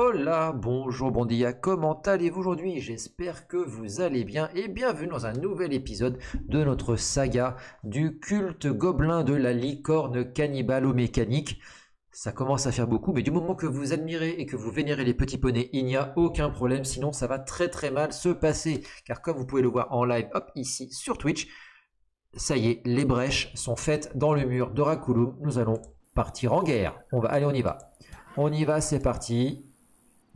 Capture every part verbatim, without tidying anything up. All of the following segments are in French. Hola, bonjour, bon dia, comment allez-vous aujourd'hui? J'espère que vous allez bien et bienvenue dans un nouvel épisode de notre saga du culte gobelin de la licorne cannibalo-mécanique. Ça commence à faire beaucoup, mais du moment que vous admirez et que vous vénérez les petits poneys, il n'y a aucun problème, sinon ça va très très mal se passer. Car comme vous pouvez le voir en live, hop, ici sur Twitch, ça y est, les brèches sont faites dans le mur de Rakuloum. Nous allons partir en guerre. On va, allez, on y va. On y va, c'est parti.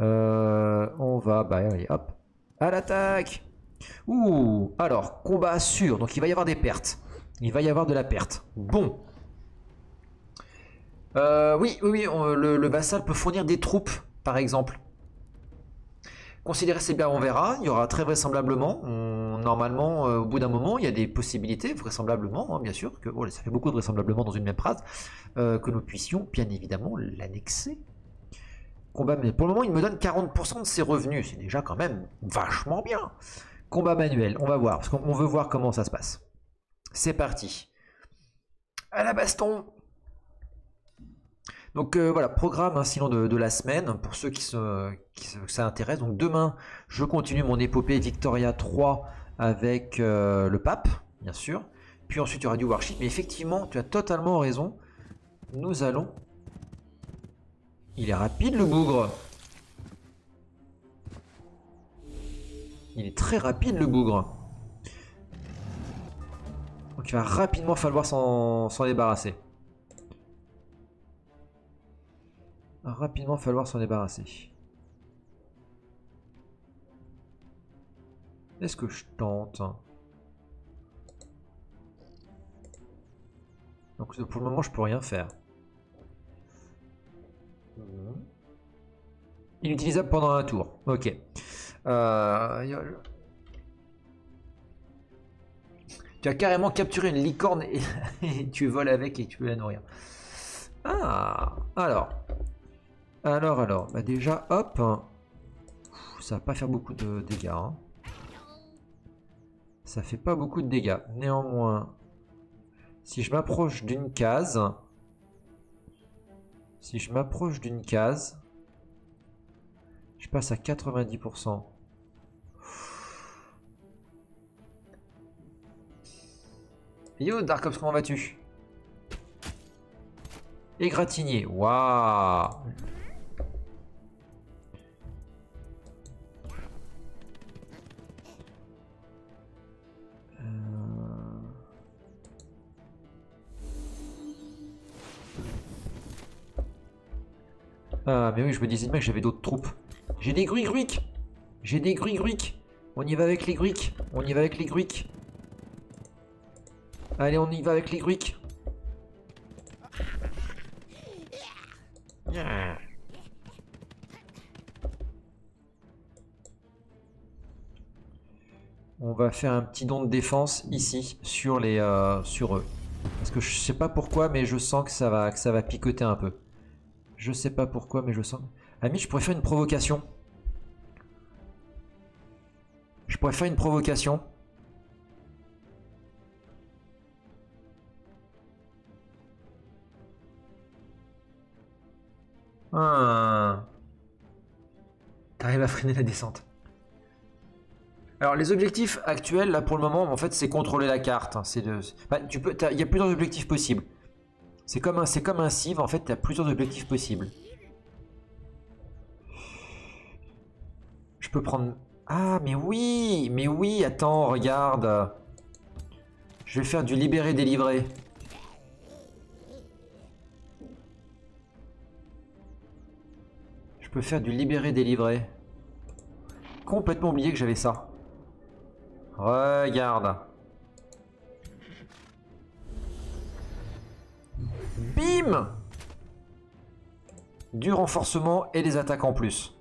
Euh, on va, bah allez, hop, à l'attaque. Ouh, alors, combat sûr, donc il va y avoir des pertes. Il va y avoir de la perte. Bon. Euh, oui, oui, oui, on, le, le vassal peut fournir des troupes, par exemple. Considérez c'est bien, on verra. Il y aura très vraisemblablement, on, normalement, euh, au bout d'un moment, il y a des possibilités, vraisemblablement, hein, bien sûr, que oh, ça fait beaucoup de vraisemblablement dans une même phrase, euh, que nous puissions, bien évidemment, l'annexer. Combat, mais pour le moment, il me donne quarante pour cent de ses revenus. C'est déjà quand même vachement bien. Combat manuel, on va voir. Parce qu'on veut voir comment ça se passe. C'est parti. À la baston. Donc euh, voilà, programme hein, sinon de, de la semaine. Pour ceux qui se, qui se, que ça intéresse. Donc demain, je continue mon épopée Victoria trois avec euh, le pape, bien sûr. Puis ensuite, il y aura du Warship. Mais effectivement, tu as totalement raison. Nous allons... Il est rapide le bougre. Il est très rapide le bougre. Donc il va rapidement falloir s'en débarrasser. Rapidement falloir s'en débarrasser. Est-ce que je tente? Donc pour le moment je peux rien faire. Inutilisable pendant un tour. Ok. Euh... Tu as carrément capturé une licorne et... et tu voles avec et tu peux la nourrir. Ah. Alors. Alors, alors. Bah déjà, hop. Ça va pas faire beaucoup de dégâts. Hein. Ça fait pas beaucoup de dégâts. Néanmoins, si je m'approche d'une case... Si je m'approche d'une case, je passe à quatre-vingt-dix pour cent. Yo, Dark Ops, comment vas-tu? Égratigné, waouh! Ah mais oui, je me disais bien que j'avais d'autres troupes. J'ai des gruïques. J'ai des gruïques. On y va avec les gruïques. On y va avec les gruïques. Allez, on y va avec les gruïques. On va faire un petit don de défense ici sur les euh, sur eux. Parce que je sais pas pourquoi, mais je sens que ça va que ça va picoter un peu. Je sais pas pourquoi, mais je sens... Ami, je pourrais faire une provocation. Je pourrais faire une provocation. Ah. T'arrives à freiner la descente. Alors, les objectifs actuels, là, pour le moment, en fait, c'est contrôler la carte. C'est de... bah, tu peux... Il y a plusieurs objectifs possibles. C'est comme un, c'est comme un civ, en fait, tu as plusieurs objectifs possibles. Je peux prendre... Ah, mais oui, mais oui, attends, regarde. Je vais faire du libérer-délivrer. Je peux faire du libérer-délivrer. Complètement oublié que j'avais ça. Regarde. Bim! Du renforcement et des attaques en plus.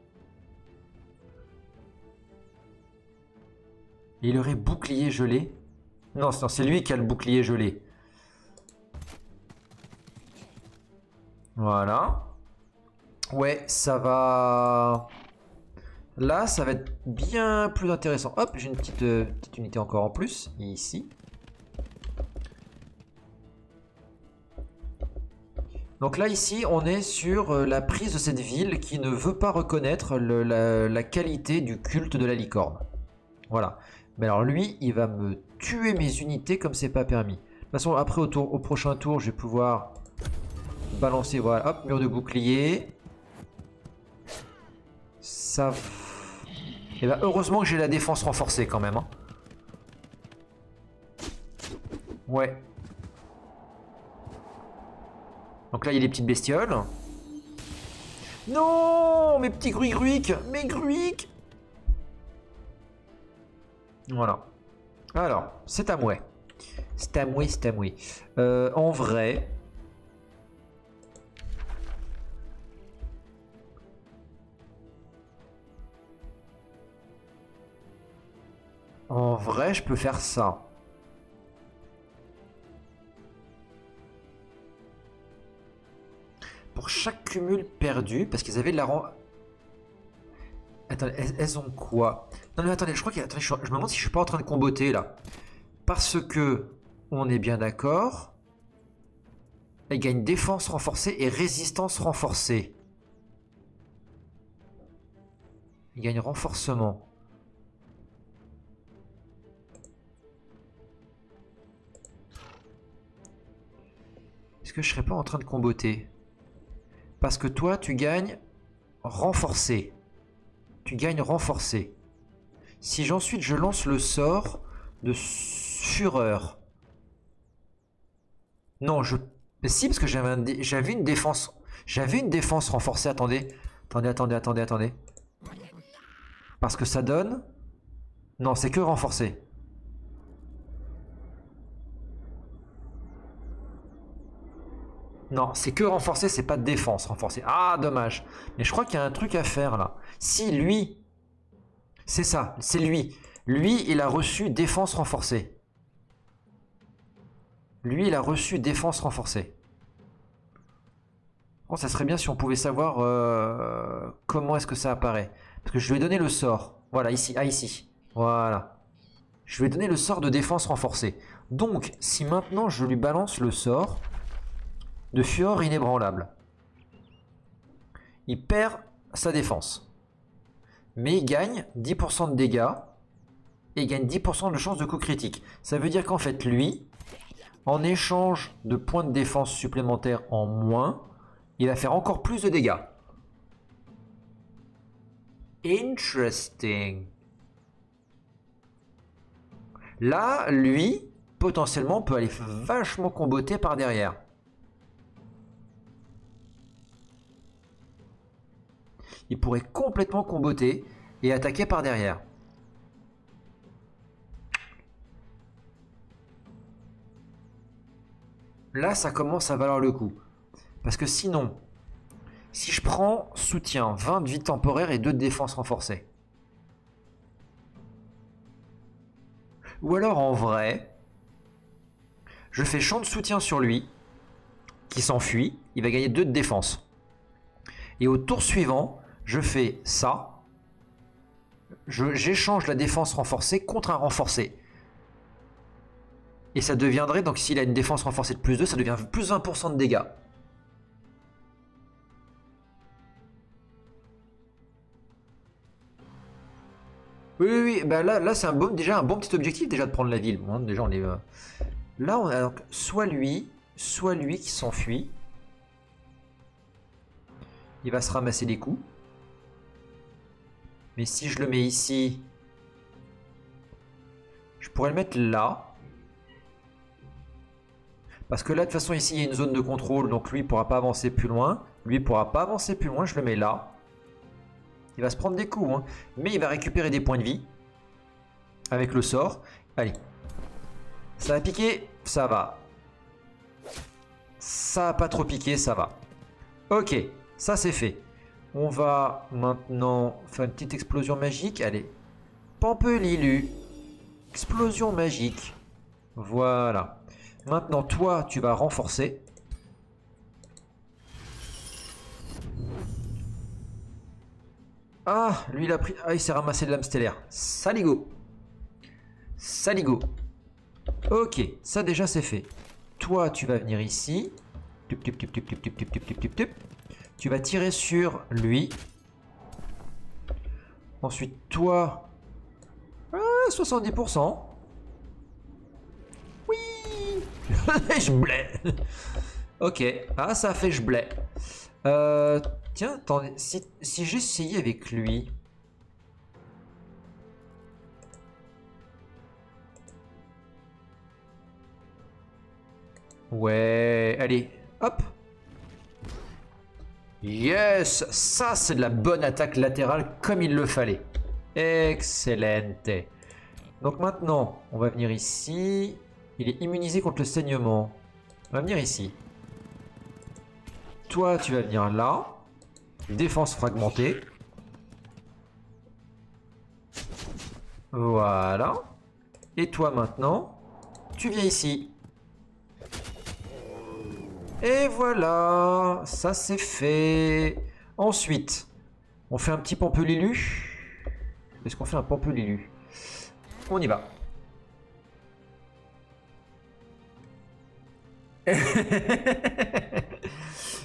Il aurait bouclier gelé. Non, c'est lui qui a le bouclier gelé. Voilà. Ouais, ça va... Là, ça va être bien plus intéressant. Hop, j'ai une petite, euh, petite unité encore en plus, ici. Donc là ici on est sur euh, la prise de cette ville qui ne veut pas reconnaître le, la, la qualité du culte de la licorne. Voilà. Mais alors lui il va me tuer mes unités comme c'est pas permis. De toute façon après au, tour, au prochain tour je vais pouvoir balancer, voilà, hop, mur de bouclier. Ça... Et bah heureusement que j'ai la défense renforcée quand même. Hein. Ouais. Donc là il y a les petites bestioles. Non, mes petits gruïques, mes gruïques. Voilà. Alors, c'est à moi. C'est à moi, c'est à moi. Euh, en vrai... En vrai, je peux faire ça. Pour chaque cumul perdu, parce qu'ils avaient de la rang... Attendez, elles, elles ont quoi? Non mais attendez, je crois que... Attendez, je, je me demande si je suis pas en train de comboter là. Parce que, on est bien d'accord, elles gagnent défense renforcée et résistance renforcée. Elles gagnent renforcement. Est-ce que je serais pas en train de comboter? Parce que toi, tu gagnes renforcé. Tu gagnes renforcé. Si j'ensuite je lance le sort de fureur. Non, je... Mais si, parce que j'avais un dé... j'avais une défense... J'avais une défense renforcée. Attendez. Attendez, attendez, attendez, attendez. Parce que ça donne... Non, c'est que renforcé. Non, c'est que renforcé, c'est pas de défense renforcée. Ah, dommage. Mais je crois qu'il y a un truc à faire, là. Si, lui... C'est ça, c'est lui. Lui, il a reçu défense renforcée. Lui, il a reçu défense renforcée. Bon, ça serait bien si on pouvait savoir euh, comment est-ce que ça apparaît. Parce que je lui ai donné le sort. Voilà, ici. Ah, ici. Voilà. Je lui ai donné le sort de défense renforcée. Donc, si maintenant je lui balance le sort... de fureur inébranlable. Il perd sa défense. Mais il gagne dix pour cent de dégâts. Et il gagne dix pour cent de chance de coup critique. Ça veut dire qu'en fait lui, en échange de points de défense supplémentaires en moins, il va faire encore plus de dégâts. Interesting. Là, lui, potentiellement peut aller vachement comboter par derrière. Il pourrait complètement comboter et attaquer par derrière. Là, ça commence à valoir le coup. Parce que sinon, si je prends soutien, vingt de vie temporaire et deux de défense renforcée. Ou alors en vrai, je fais champ de soutien sur lui, qui s'enfuit, il va gagner deux de défense. Et au tour suivant, je fais ça, j'échange la défense renforcée contre un renforcé. Et ça deviendrait, donc s'il a une défense renforcée de plus deux, ça devient plus vingt pour cent de dégâts. Oui, oui, oui, ben là, là c'est un bon, déjà un bon petit objectif déjà de prendre la ville. Bon, déjà on est, euh... Là on a donc soit lui, soit lui qui s'enfuit. Il va se ramasser des coups. Mais si je le mets ici, je pourrais le mettre là. Parce que là, de toute façon, ici, il y a une zone de contrôle. Donc lui, il ne pourra pas avancer plus loin. Lui, il ne pourra pas avancer plus loin. Je le mets là. Il va se prendre des coups. Hein. Mais il va récupérer des points de vie. Avec le sort. Allez. Ça va piquer. Ça va. Ça n'a pas trop piqué. Ça va. Ok. Ça, c'est fait. On va maintenant faire une petite explosion magique. Allez, Pampelilu, explosion magique. Voilà. Maintenant, toi, tu vas renforcer. Ah, lui, il a pris... Ah, il s'est ramassé de l'âme stellaire. Saligo. Saligo. Ok, ça déjà, c'est fait. Toi, tu vas venir ici. Tu vas tirer sur lui. Ensuite, toi... Ah, soixante-dix pour cent. Oui. Je blais. Ok. Ah, ça a fait je blais. Euh, tiens, attendez. Si, si j'essayais avec lui... Ouais, allez, hop. Yes, ça c'est de la bonne attaque latérale comme il le fallait. Excellente. Donc maintenant, on va venir ici. Il est immunisé contre le saignement. On va venir ici. Toi, tu vas venir là. Défense fragmentée. Voilà. Et toi maintenant, tu viens ici. Et voilà, ça c'est fait. Ensuite, on fait un petit Pampelilu. Est-ce qu'on fait un Pampelilu? On y va.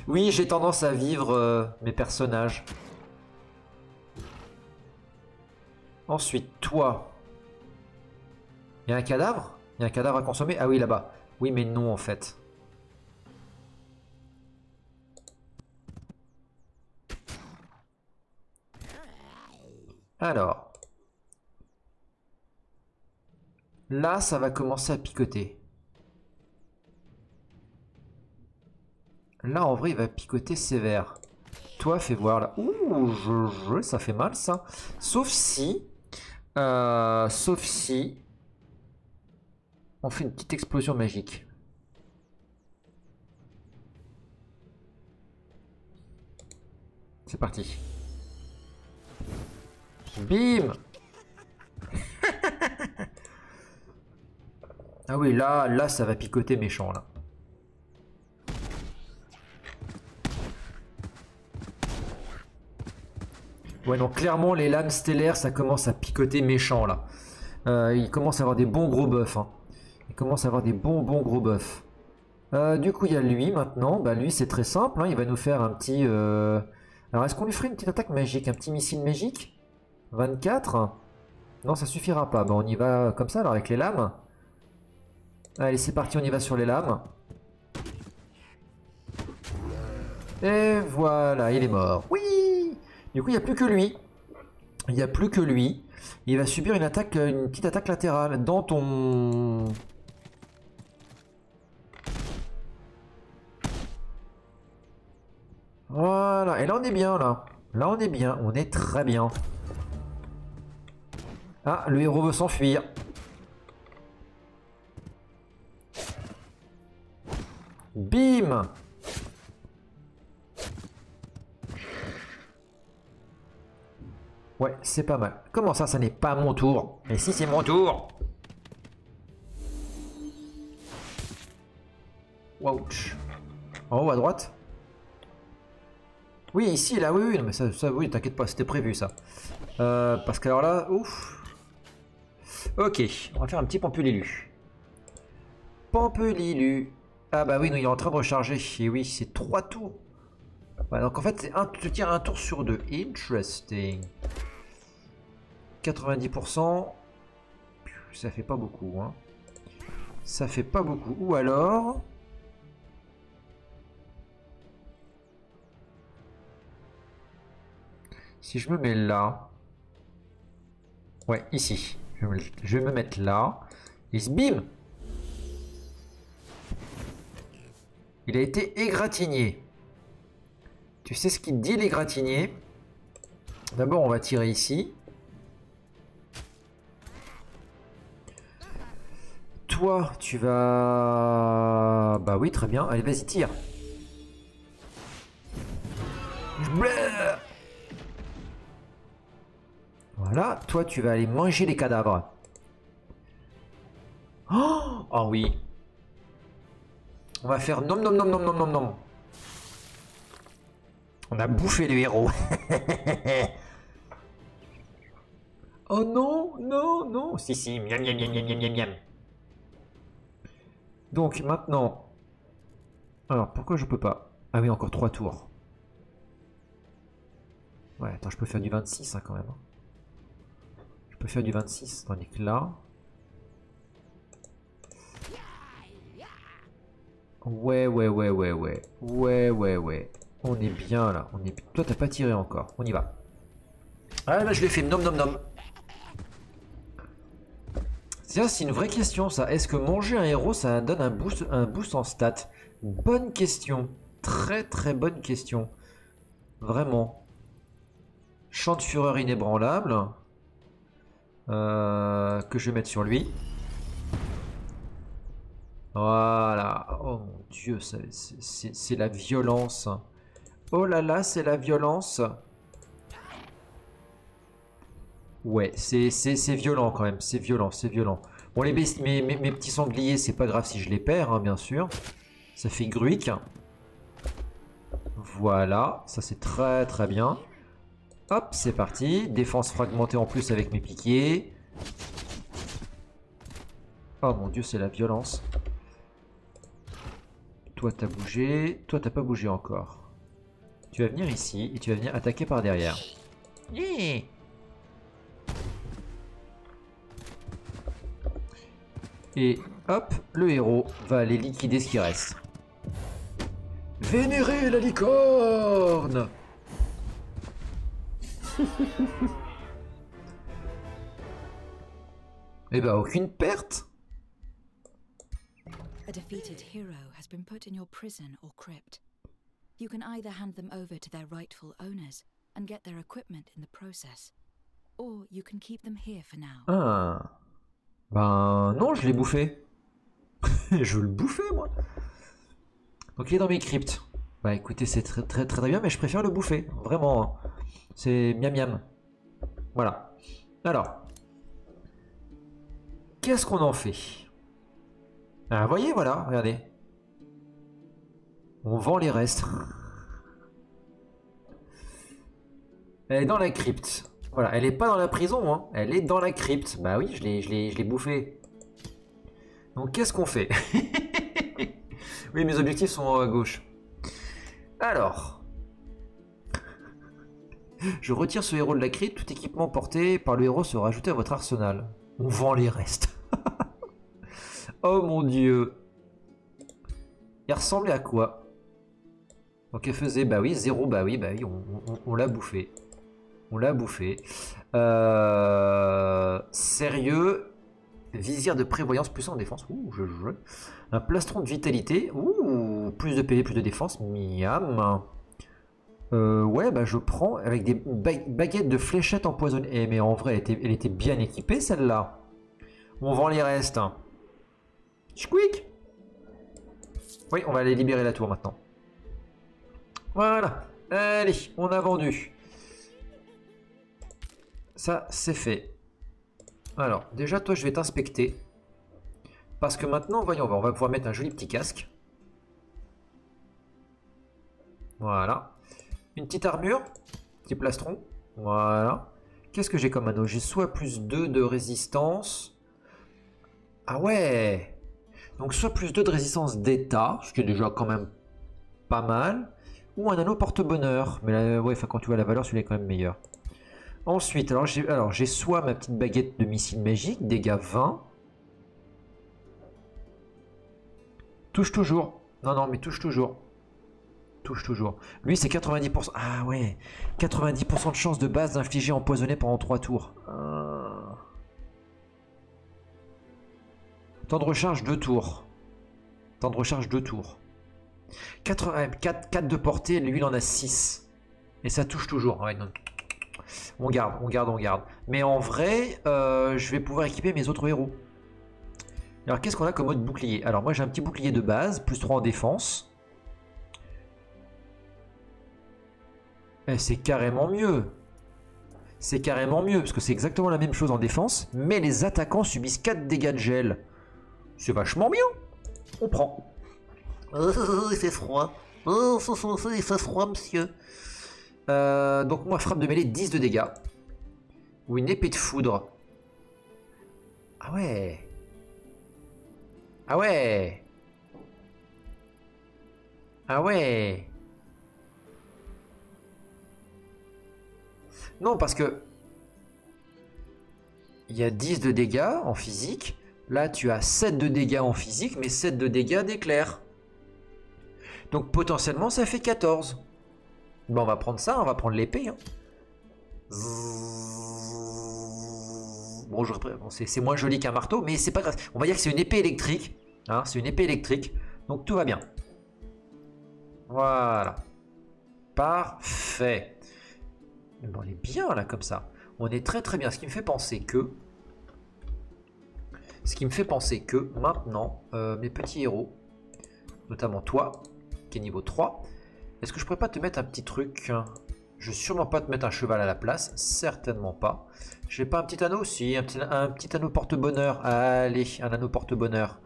Oui, j'ai tendance à vivre euh, mes personnages. Ensuite, toi. Il y a un cadavre? Il y a un cadavre à consommer? Ah oui, là-bas. Oui, mais non, en fait. Alors, là, ça va commencer à picoter. Là, en vrai, il va picoter sévère. Toi, fais voir là. Ouh, je, je, ça fait mal, ça. Sauf si, euh, sauf si, on fait une petite explosion magique. C'est parti. Bim. Ah oui, là, là, ça va picoter méchant, là. Ouais, donc clairement, les lames stellaires, ça commence à picoter méchant, là. Euh, il commence à avoir des bons gros buffs, hein. Il commence à avoir des bons, bons gros buffs. Euh, du coup, il y a lui, maintenant. Bah, lui, c'est très simple, hein. Il va nous faire un petit... Euh... Alors, est-ce qu'on lui ferait une petite attaque magique? Un petit missile magique? vingt-quatre. Non, ça suffira pas. Bon, on y va comme ça, alors, avec les lames. Allez, c'est parti, on y va sur les lames. Et voilà, il est mort. Oui. Du coup, il n'y a plus que lui. Il n'y a plus que lui. Il va subir une attaque, une petite attaque latérale dans ton... Voilà. Et là, on est bien, là. Là, on est bien. On est très bien. Ah, le héros veut s'enfuir. Bim. Ouais, c'est pas mal. Comment ça, ça n'est pas mon tour? Mais si, c'est mon tour. Ouch. En haut à droite? Oui, ici, là, oui, oui. Non, mais ça, ça oui, t'inquiète pas, c'était prévu, ça. Euh, parce qu'alors là, ouf. Ok, on va faire un petit Pampelilu. Pampelilu. Ah bah oui, non, il est en train de recharger. Et oui, c'est trois tours. Bah, donc en fait, c'est un, tu tires un tour sur deux. Interesting. quatre-vingt-dix pour cent. Ça fait pas beaucoup, hein. Ça fait pas beaucoup. Ou alors... Si je me mets là... Ouais, ici. Je vais me mettre là. Et bim! Il a été égratigné. Tu sais ce qu'il dit, l'égratigné? D'abord, on va tirer ici. Toi, tu vas... Bah oui, très bien. Allez, vas-y, tire. Bleh. Voilà, toi tu vas aller manger les cadavres. Oh, oh oui. On va faire nom nom nom nom nom nom nom. On a bouffé le héros. Oh non, non, non. Si, si, miam, miam, miam, miam, miam, miam. Donc maintenant, Alors, pourquoi je peux pas? Ah oui, encore trois tours. Ouais, attends, je peux faire du vingt-six hein, quand même. Je peux faire du vingt-six, tandis que là... Ouais, ouais, ouais, ouais, ouais. Ouais, ouais, ouais. On est bien là. On est... Toi, t'as pas tiré encore. On y va. Ah là, je l'ai fait. Nom, nom, nom. Tiens, c'est une vraie question ça. Est-ce que manger un héros, ça donne un boost, un boost en stats? Bonne question. Très, très bonne question. Vraiment. Champ de fureur inébranlable. Euh, que je vais mettre sur lui. Voilà. Oh mon dieu, c'est la violence. Oh là là, c'est la violence. Ouais, c'est violent quand même. C'est violent, c'est violent. Bon, les besties, mes, mes, mes petits sangliers, c'est pas grave si je les perds, hein, bien sûr. Ça fait gruïque. Voilà, ça c'est très très bien. Hop, c'est parti. Défense fragmentée en plus avec mes piquiers. Oh mon dieu, c'est la violence. Toi t'as bougé, toi t'as pas bougé encore. Tu vas venir ici et tu vas venir attaquer par derrière. Mmh. Et hop, le héros va aller liquider ce qui reste. Vénérer la licorne. Eh ben aucune perte. A defeated hero has been put in your prison or crypt. You can either hand them over to their rightful owners and get their equipment in the process, or you can keep them here for now. Ah. Ben non, je l'ai bouffé. Je veux le bouffer moi. Donc il est dans mes cryptes. Bah écoutez, c'est très, très très très bien, mais je préfère le bouffer. Vraiment. C'est miam miam. Voilà. Alors. Qu'est-ce qu'on en fait? Ah, vous voyez, voilà, regardez. On vend les restes. Elle est dans la crypte. Voilà, elle n'est pas dans la prison, hein. Elle est dans la crypte. Bah oui, je l'ai bouffé. Donc qu'est-ce qu'on fait? Oui, mes objectifs sont à gauche. Alors. Je retire ce héros de la crypte. Tout équipement porté par le héros sera ajouté à votre arsenal. On vend les restes. Oh mon dieu. Il ressemblait à quoi? Donc elle faisait, bah oui, zéro, bah oui, bah oui, on, on, on l'a bouffé. On l'a bouffé. Euh, sérieux. Visière de prévoyance plus en défense. Ouh, je joue. Un plastron de vitalité. Ouh, plus de P V, plus de défense. Miam. Euh, ouais, bah je prends avec des baguettes de fléchettes empoisonnées. Eh, mais en vrai, elle était, elle était bien équipée celle-là. On vend les restes. Squeak. Oui, on va aller libérer la tour maintenant. Voilà. Allez, on a vendu. Ça, c'est fait. Alors, déjà, toi, je vais t'inspecter. Parce que maintenant, voyons, on va pouvoir mettre un joli petit casque. Voilà. Une petite armure. Petit plastron. Voilà. Qu'est-ce que j'ai comme anneau? J'ai soit plus deux de résistance. Ah ouais. Donc soit plus deux de résistance d'état, ce qui est déjà quand même pas mal, ou un anneau porte-bonheur. Mais là, ouais, quand tu vois la valeur, celui-là est quand même meilleur. Ensuite, alors j'ai alors j'ai soit ma petite baguette de missile magique, dégâts vingt. Touche toujours. Non, non, mais touche toujours. Touche toujours. Lui, c'est quatre-vingt-dix pour cent. Ah ouais, quatre-vingt-dix pour cent de chance de base d'infliger empoisonné pendant trois tours. Euh... Temps de recharge deux tours. Temps de recharge deux tours. quatre, quatre, quatre de portée, lui il en a six. Et ça touche toujours. Ouais, donc on garde, on garde, on garde. Mais en vrai, euh, je vais pouvoir équiper mes autres héros. Alors qu'est-ce qu'on a comme autre bouclier? Alors moi j'ai un petit bouclier de base, plus trois en défense. Et c'est carrément mieux. C'est carrément mieux, parce que c'est exactement la même chose en défense. Mais les attaquants subissent quatre dégâts de gel. C'est vachement bien. On prend. Oh, il fait froid. Oh, il fait froid, monsieur. Euh, donc, moi, frappe de mêlée, dix de dégâts. Ou une épée de foudre. Ah ouais. Ah ouais. Ah ouais. Non, parce que il y a dix de dégâts en physique. Là, tu as sept de dégâts en physique, mais sept de dégâts d'éclair. Donc potentiellement, ça fait quatorze. Ben, on va prendre ça, on va prendre l'épée. Hein. Bon, c'est moins joli qu'un marteau, mais c'est pas grave. On va dire que c'est une épée électrique. Hein, c'est une épée électrique. Donc tout va bien. Voilà. Parfait. On est bien là comme ça. On est très très bien. Ce qui me fait penser que... Ce qui me fait penser que maintenant, euh, mes petits héros, notamment toi, qui est niveau trois, est-ce que je pourrais pas te mettre un petit truc? Je vais sûrement pas te mettre un cheval à la place, certainement pas. J'ai pas un petit anneau? Si, un petit, un petit anneau porte-bonheur. Allez, un anneau porte-bonheur.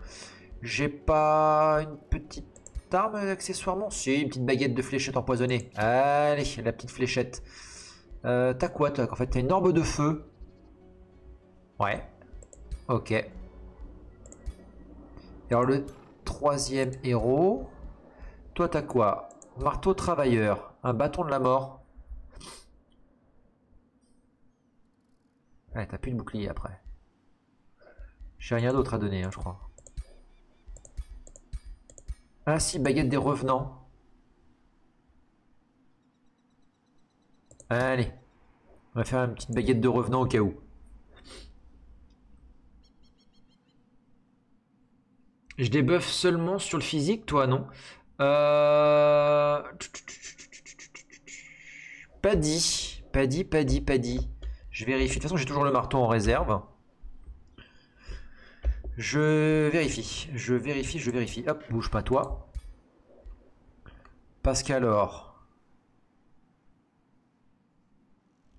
J'ai pas une petite arme accessoirement? Si, une petite baguette de fléchette empoisonnée. Allez, la petite fléchette. Euh, t'as quoi toi? En fait, t'as une orbe de feu. Ouais. Ok. Et alors le troisième héros. Toi, t'as quoi? Marteau travailleur. Un bâton de la mort. Ouais, t'as plus de bouclier après. J'ai rien d'autre à donner, hein, je crois. Ah si, baguette des revenants. Allez, on va faire une petite baguette de revenant au cas où. Je débuffe seulement sur le physique, toi, non? Euh... Pas dit, pas dit, pas dit, pas dit. Je vérifie. De toute façon, j'ai toujours le marteau en réserve. Je vérifie, je vérifie, je vérifie. Hop, bouge pas, toi. Parce qu'alors...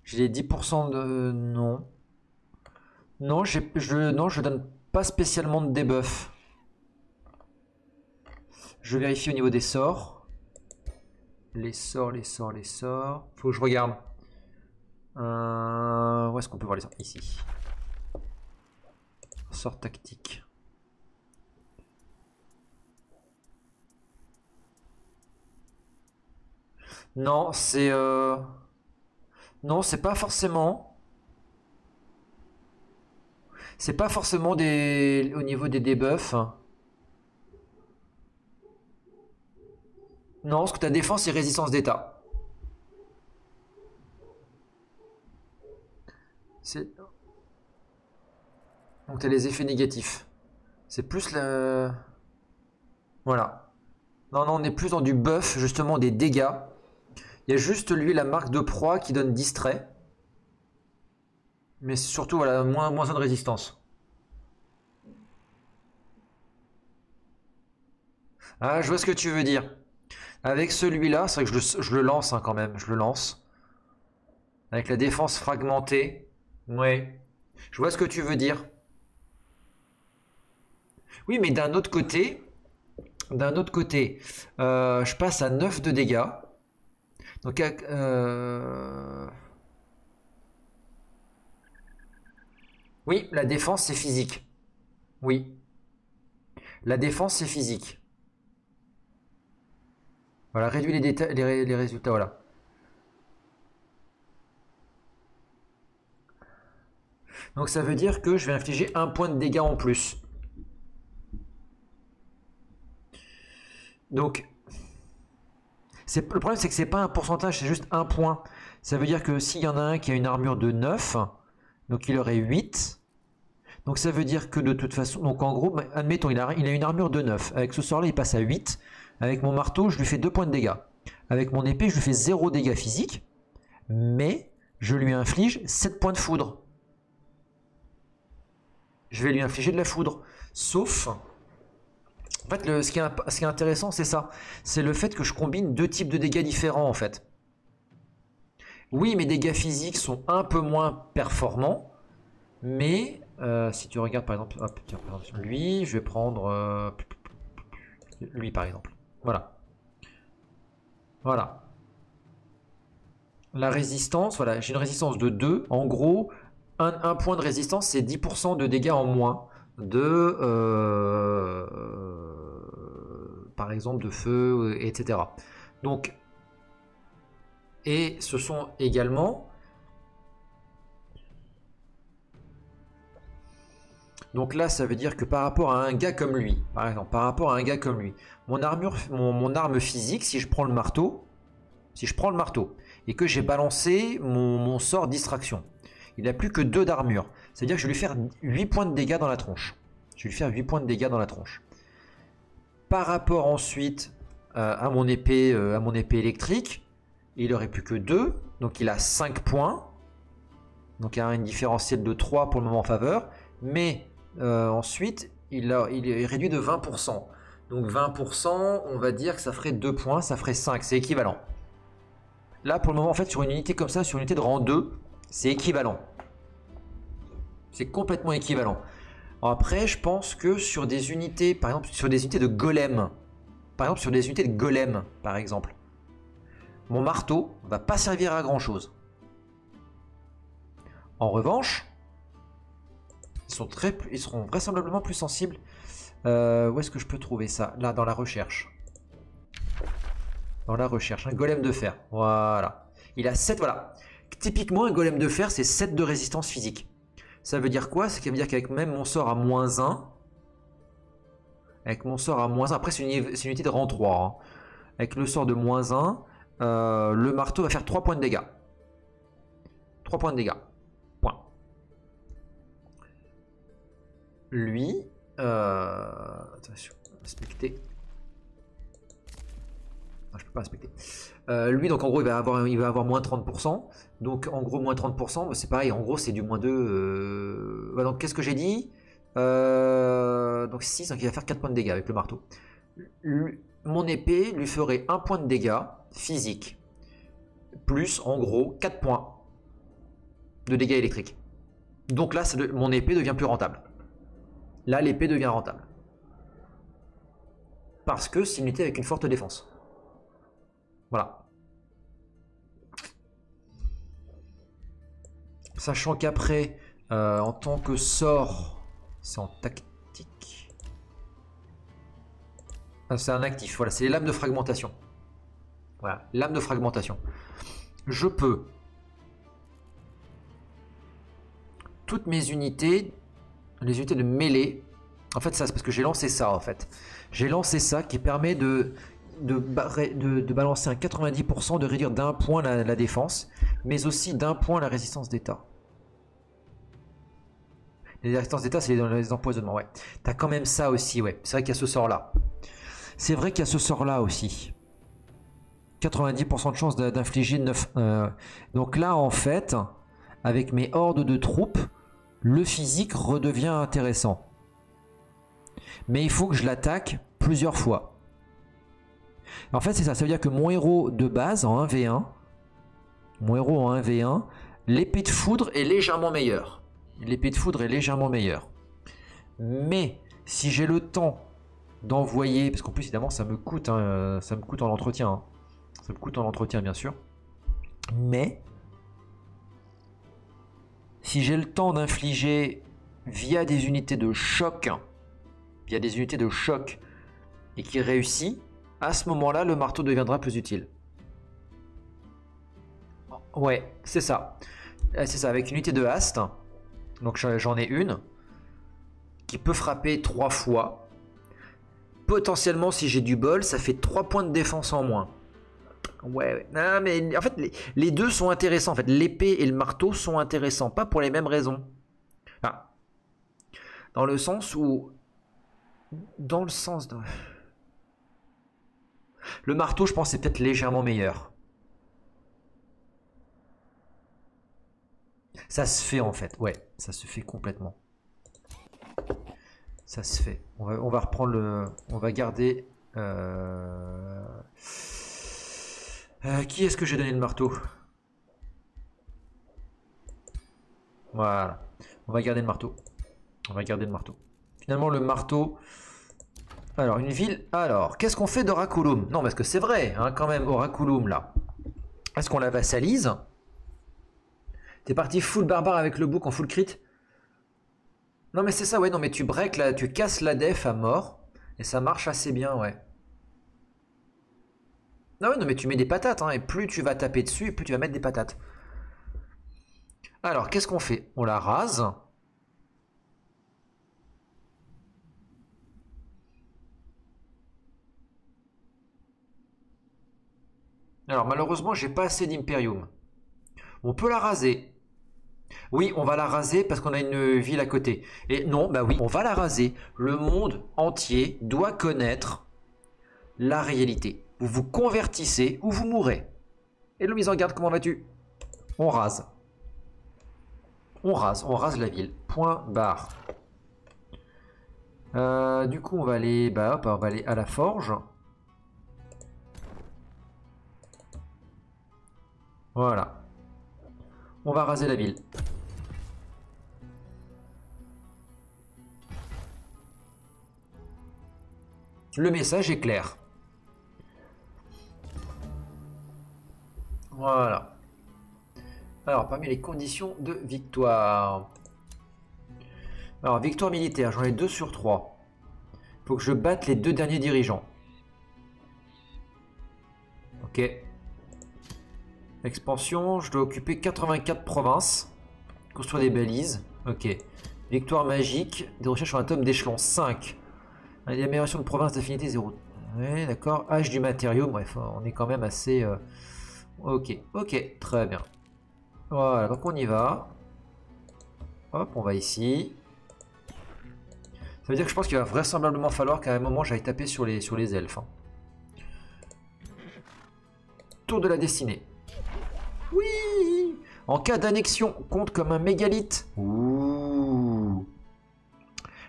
J'ai les dix pour cent de... Non. Non, je non, je donne pas spécialement de debuff. Je vérifie au niveau des sorts. Les sorts, les sorts, les sorts. Faut que je regarde. Euh... Où est-ce qu'on peut voir les sorts? Ici. Sort tactique. Non, c'est... Euh... Non, c'est pas forcément. C'est pas forcément des... au niveau des debuffs. Non, parce que ta défense et résistance d'état. C'est... Donc t'as les effets négatifs. C'est plus le... Voilà. Non, non, on est plus dans du buff, justement, des dégâts. Il y a juste lui la marque de proie qui donne distrait. Mais surtout voilà, moins moins de résistance. Ah, je vois ce que tu veux dire. Avec celui-là, c'est vrai que je le, je le lance hein, quand même, je le lance. Avec la défense fragmentée. Ouais. Je vois ce que tu veux dire. Oui, mais d'un autre côté, d'un autre côté, euh, je passe à neuf de dégâts. Donc, euh... oui, la défense, c'est physique. Oui. La défense, c'est physique. Voilà, réduis les, déta... les, ré... les résultats, voilà. Donc, ça veut dire que je vais infliger un point de dégâts en plus. Donc... Le problème, c'est que c'est pas un pourcentage, c'est juste un point. Ça veut dire que s'il y en a un qui a une armure de neuf, donc il aurait huit. Donc ça veut dire que de toute façon, donc en gros, admettons, il a, il a une armure de neuf. Avec ce sort-là, il passe à huit. Avec mon marteau, je lui fais deux points de dégâts. Avec mon épée, je lui fais zéro dégâts physiques. Mais je lui inflige sept points de foudre. Je vais lui infliger de la foudre. Sauf... En fait, le, ce, qui est, ce qui est intéressant, c'est ça. C'est le fait que je combine deux types de dégâts différents, en fait. Oui, mes dégâts physiques sont un peu moins performants. Mais, euh, si tu regardes, par exemple, hop, tiens, par exemple lui, je vais prendre... Euh, lui, par exemple. Voilà. Voilà. La résistance, voilà. J'ai une résistance de deux. En gros, un, un point de résistance, c'est dix pour cent de dégâts en moins. De, euh, par exemple de feu, et cetera. Donc, et ce sont également... Donc là, ça veut dire que par rapport à un gars comme lui, par exemple, par rapport à un gars comme lui, mon armure, mon, mon arme physique, si je prends le marteau, si je prends le marteau et que j'ai balancé mon, mon sort distraction, il n'a plus que deux d'armure. C'est-à-dire que je vais lui faire huit points de dégâts dans la tronche. Je vais lui faire huit points de dégâts dans la tronche. Par rapport ensuite euh, à, mon épée, euh, à mon épée électrique, il n'aurait plus que deux, donc il a cinq points. Donc il y a un différentiel de trois pour le moment en faveur, mais euh, ensuite il, a, il est réduit de vingt pour cent. Donc vingt pour cent, on va dire que ça ferait deux points, ça ferait cinq, c'est équivalent. Là pour le moment en fait sur une unité comme ça, sur une unité de rang deux, c'est équivalent. C'est complètement équivalent. Après, je pense que sur des unités, par exemple, sur des unités de golem, par exemple, sur des unités de golem, par exemple, mon marteau va pas servir à grand chose. En revanche, ils, sont très, ils seront vraisemblablement plus sensibles. Euh, où est-ce que je peux trouver ça? Là, dans la recherche. Dans la recherche, un golem de fer. Voilà. Il a sept, voilà. Typiquement, un golem de fer, c'est sept de résistance physique. Ça veut dire quoi? Ça veut dire qu'avec même mon sort à moins un, avec mon sort à moins un, après c'est une, une unité de rang trois, hein. Avec le sort de moins un, euh, le marteau va faire trois points de dégâts. trois points de dégâts. Point. Lui, euh, attention, respecter. Non, je peux pas respecter. Euh, lui, donc en gros, il va avoir, il va avoir moins trente pour cent. Donc en gros, moins trente pour cent, bah, c'est pareil. En gros, c'est du moins deux. Euh... Voilà, donc qu'est-ce que j'ai dit euh... Donc six, donc il va faire quatre points de dégâts avec le marteau. L Mon épée lui ferait un point de dégâts physique. Plus, en gros, quatre points de dégâts électriques. Donc là, ça de... mon épée devient plus rentable. Là, l'épée devient rentable. Parce que c'est une unité avec une forte défense. Voilà. Sachant qu'après, euh, en tant que sort, c'est en tactique. Ah, c'est un actif, voilà, c'est les lames de fragmentation. Voilà, lames de fragmentation. Je peux... Toutes mes unités, les unités de mêlée... En fait, ça, c'est parce que j'ai lancé ça, en fait. J'ai lancé ça qui permet de... De, de, de balancer un quatre-vingt-dix pour cent, de réduire d'un point la, la défense, mais aussi d'un point la résistance d'état. Les résistances d'état, c'est les, les empoisonnements, ouais. T'as quand même ça aussi, ouais. C'est vrai qu'il y a ce sort-là. C'est vrai qu'il y a ce sort-là aussi. quatre-vingt-dix pour cent de chance d'infliger neuf. Euh, donc là, en fait, avec mes hordes de troupes, le physique redevient intéressant. Mais il faut que je l'attaque plusieurs fois. En fait c'est ça, ça veut dire que mon héros de base en un v un, mon héros en un v un, l'épée de foudre est légèrement meilleure. L'épée de foudre est légèrement meilleure. Mais si j'ai le temps d'envoyer, parce qu'en plus évidemment ça me coûte, hein, ça me coûte en entretien, hein. Ça me coûte en entretien bien sûr. Mais si j'ai le temps d'infliger via des unités de choc, via des unités de choc et qui réussit, à ce moment-là, le marteau deviendra plus utile. Ouais, c'est ça. C'est ça, avec une unité de haste. Donc j'en ai une. Qui peut frapper trois fois. Potentiellement, si j'ai du bol, ça fait trois points de défense en moins. Ouais, ouais. Non, mais en fait, les, les deux sont intéressants. En fait, l'épée et le marteau sont intéressants. Pas pour les mêmes raisons. Ah. Dans le sens où... Dans le sens... De... Le marteau, je pense, c'est peut-être légèrement meilleur. Ça se fait, en fait. Ouais, ça se fait complètement. Ça se fait. On va, on va reprendre le... On va garder... Euh... Euh, qui est-ce que j'ai donné le marteau? Voilà. On va garder le marteau. On va garder le marteau. Finalement, le marteau... Alors, une ville... Alors, qu'est-ce qu'on fait de Rakuloum? Non, parce que c'est vrai, hein, quand même, au Rakuloum, là. Est-ce qu'on la vassalise? T'es parti full barbare avec le bouc en full crit? Non, mais c'est ça, ouais, non, mais tu breaks, là, tu casses la def à mort, et ça marche assez bien, ouais. Ah ouais, non mais tu mets des patates, hein, et plus tu vas taper dessus, et plus tu vas mettre des patates. Alors, qu'est-ce qu'on fait? On la rase. Alors, malheureusement, j'ai pas assez d'impérium. On peut la raser. Oui, on va la raser parce qu'on a une ville à côté. Et non, bah oui, on va la raser. Le monde entier doit connaître la réalité. Vous vous convertissez ou vous mourrez. Hello, mise en garde, comment vas-tu? On rase. On rase, on rase la ville. Point barre. Euh, du coup, on va aller, bah, hop, on va aller à la forge. Voilà. On va raser la ville. Le message est clair. Voilà. Alors, parmi les conditions de victoire. Alors, victoire militaire, j'en ai deux sur trois. Il faut que je batte les deux derniers dirigeants. Ok. Expansion, je dois occuper quatre-vingt-quatre provinces. Construire des balises. Ok. Victoire magique. Des recherches sur un tome d'échelon cinq. Amélioration de province d'affinité zéro. Ouais, d'accord. Âge du matériau. Bref, on est quand même assez... Euh... Ok, ok, très bien. Voilà, donc on y va. Hop, on va ici. Ça veut dire que je pense qu'il va vraisemblablement falloir qu'à un moment j'aille taper sur les, sur les elfes. Hein. Tour de la destinée. Oui! En cas d'annexion, compte comme un mégalithe. Ouh.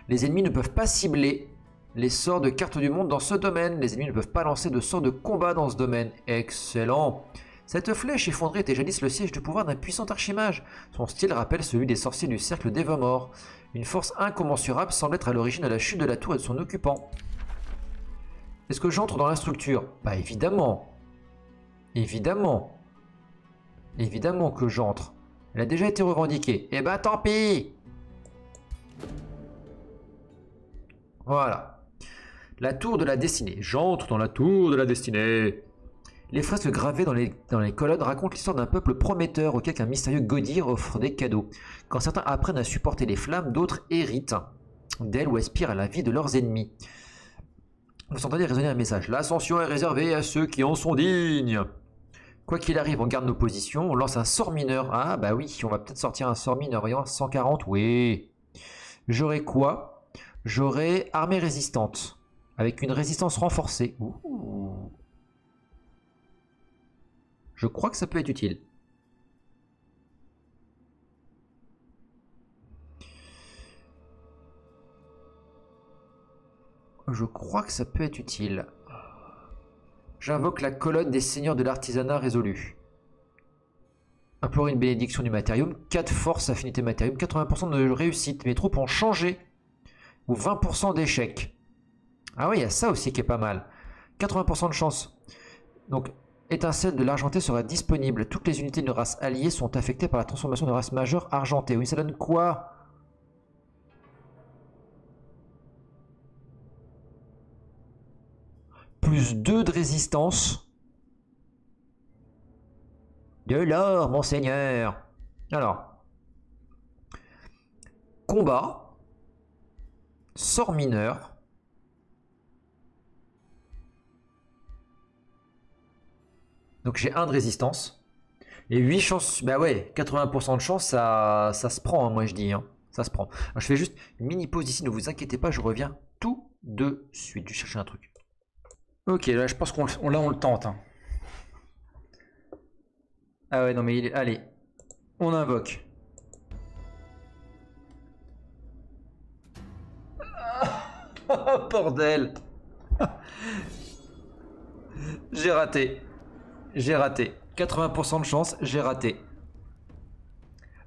Les ennemis ne peuvent pas cibler les sorts de cartes du monde dans ce domaine. Les ennemis ne peuvent pas lancer de sorts de combat dans ce domaine. Excellent! Cette flèche effondrée était jadis le siège de pouvoir d'un puissant archimage. Son style rappelle celui des sorciers du cercle d'Evermore. Une force incommensurable semble être à l'origine de la chute de la tour et de son occupant. Est-ce que j'entre dans la structure? Bah évidemment. Évidemment. Évidemment que j'entre. Elle a déjà été revendiquée. Eh ben tant pis. Voilà. La tour de la destinée. J'entre dans la tour de la destinée. Les fresques gravées dans les, dans les colonnes racontent l'histoire d'un peuple prometteur auquel un mystérieux godir offre des cadeaux. Quand certains apprennent à supporter les flammes, d'autres héritent d'elles ou aspirent à la vie de leurs ennemis. Vous entendez résonner un message. L'ascension est réservée à ceux qui en sont dignes. Quoi qu'il arrive, on garde nos positions, on lance un sort mineur. Ah bah oui, on va peut-être sortir un sort mineur, voyons, cent quarante, oui. J'aurai quoi? J'aurai armée résistante, avec une résistance renforcée. Ouh. Je crois que ça peut être utile. Je crois que ça peut être utile. J'invoque la colonne des seigneurs de l'artisanat résolue. Implorer une bénédiction du matérium. quatre forces, affinité matérium. quatre-vingts pour cent de réussite. Mes troupes ont changé. Ou vingt pour cent d'échecs. Ah oui, il y a ça aussi qui est pas mal. quatre-vingts pour cent de chance. Donc... Étincelle de l'argenté sera disponible. Toutes les unités de race alliées sont affectées par la transformation de race majeure argentée. Oui, ça donne quoi? Plus deux de résistance. De l'or, monseigneur. Alors. Combat. Sort mineur. Donc j'ai un de résistance. Et huit chances... Bah ouais, quatre-vingts pour cent de chance, ça, ça se prend, hein, moi je dis. Hein. Ça se prend. Alors, je fais juste une mini pause ici, ne vous inquiétez pas, je reviens tout de suite. Je vais chercher un truc. Ok, là je pense qu'on là, on le tente. Hein. Ah ouais, non mais il est... Allez, on invoque. Oh, bordel. J'ai raté. J'ai raté. quatre-vingts pour cent de chance, j'ai raté.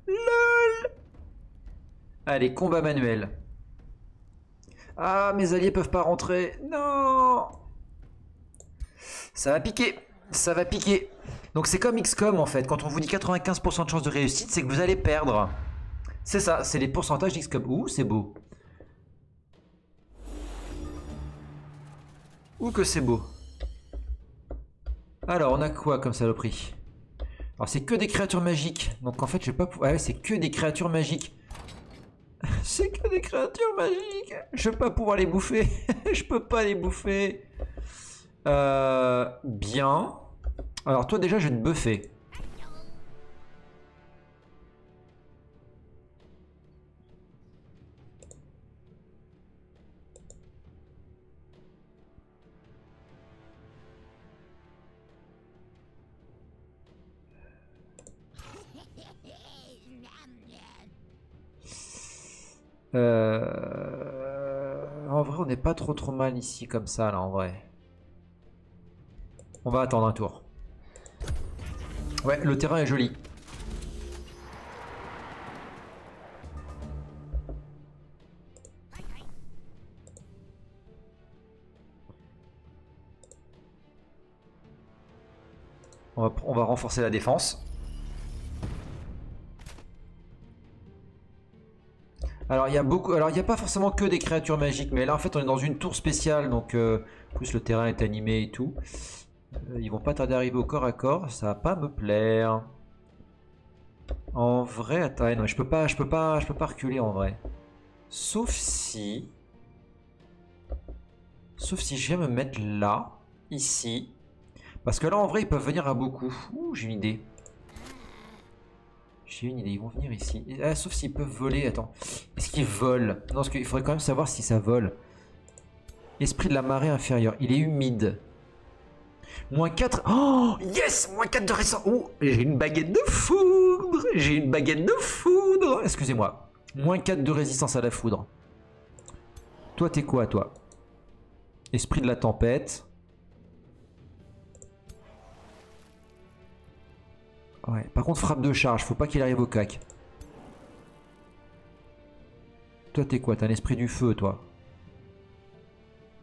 LOL. Allez, combat manuel. Ah, mes alliés peuvent pas rentrer. Non. Ça va piquer. Ça va piquer. Donc c'est comme X COM en fait. Quand on vous dit quatre-vingt-quinze pour cent de chance de réussite, c'est que vous allez perdre. C'est ça, c'est les pourcentages d'X COM. Ouh, c'est beau. Ouh que c'est beau. Alors, on a quoi comme saloperie? Alors, c'est que des créatures magiques. Donc, en fait, je vais pas pouvoir... Ah ouais, c'est que des créatures magiques. C'est que des créatures magiques. Je vais pas pouvoir les bouffer. Je peux pas les bouffer. Euh... Bien. Alors, toi, déjà, je vais te buffer. Euh... En vrai, on n'est pas trop trop mal ici comme ça là. En vrai, on va attendre un tour. Ouais, le terrain est joli. On va, on va renforcer la défense. Alors il y a beaucoup, alors il n'y a pas forcément que des créatures magiques, mais là en fait on est dans une tour spéciale, donc euh, plus le terrain est animé et tout. Euh, ils vont pas tarder à arriver au corps à corps, ça va pas me plaire. En vrai, attends, non, je peux pas, je peux pas, je peux pas reculer en vrai. Sauf si, sauf si je viens me mettre là, ici, parce que là en vrai ils peuvent venir à beaucoup. Ouh, j'ai une idée. J'ai une idée, ils vont venir ici. Ah, sauf s'ils peuvent voler, attends. Est-ce qu'ils volent? Non, parce qu'il faudrait quand même savoir si ça vole. Esprit de la marée inférieure, il est humide. moins quatre... Oh, yes. Moins quatre de récent. Oh, j'ai une baguette de foudre. J'ai une baguette de foudre. Excusez-moi. moins quatre de résistance à la foudre. Toi, t'es quoi, toi? Esprit de la tempête. Ouais, par contre frappe de charge, faut pas qu'il arrive au cac. Toi t'es quoi? T'as un esprit du feu toi.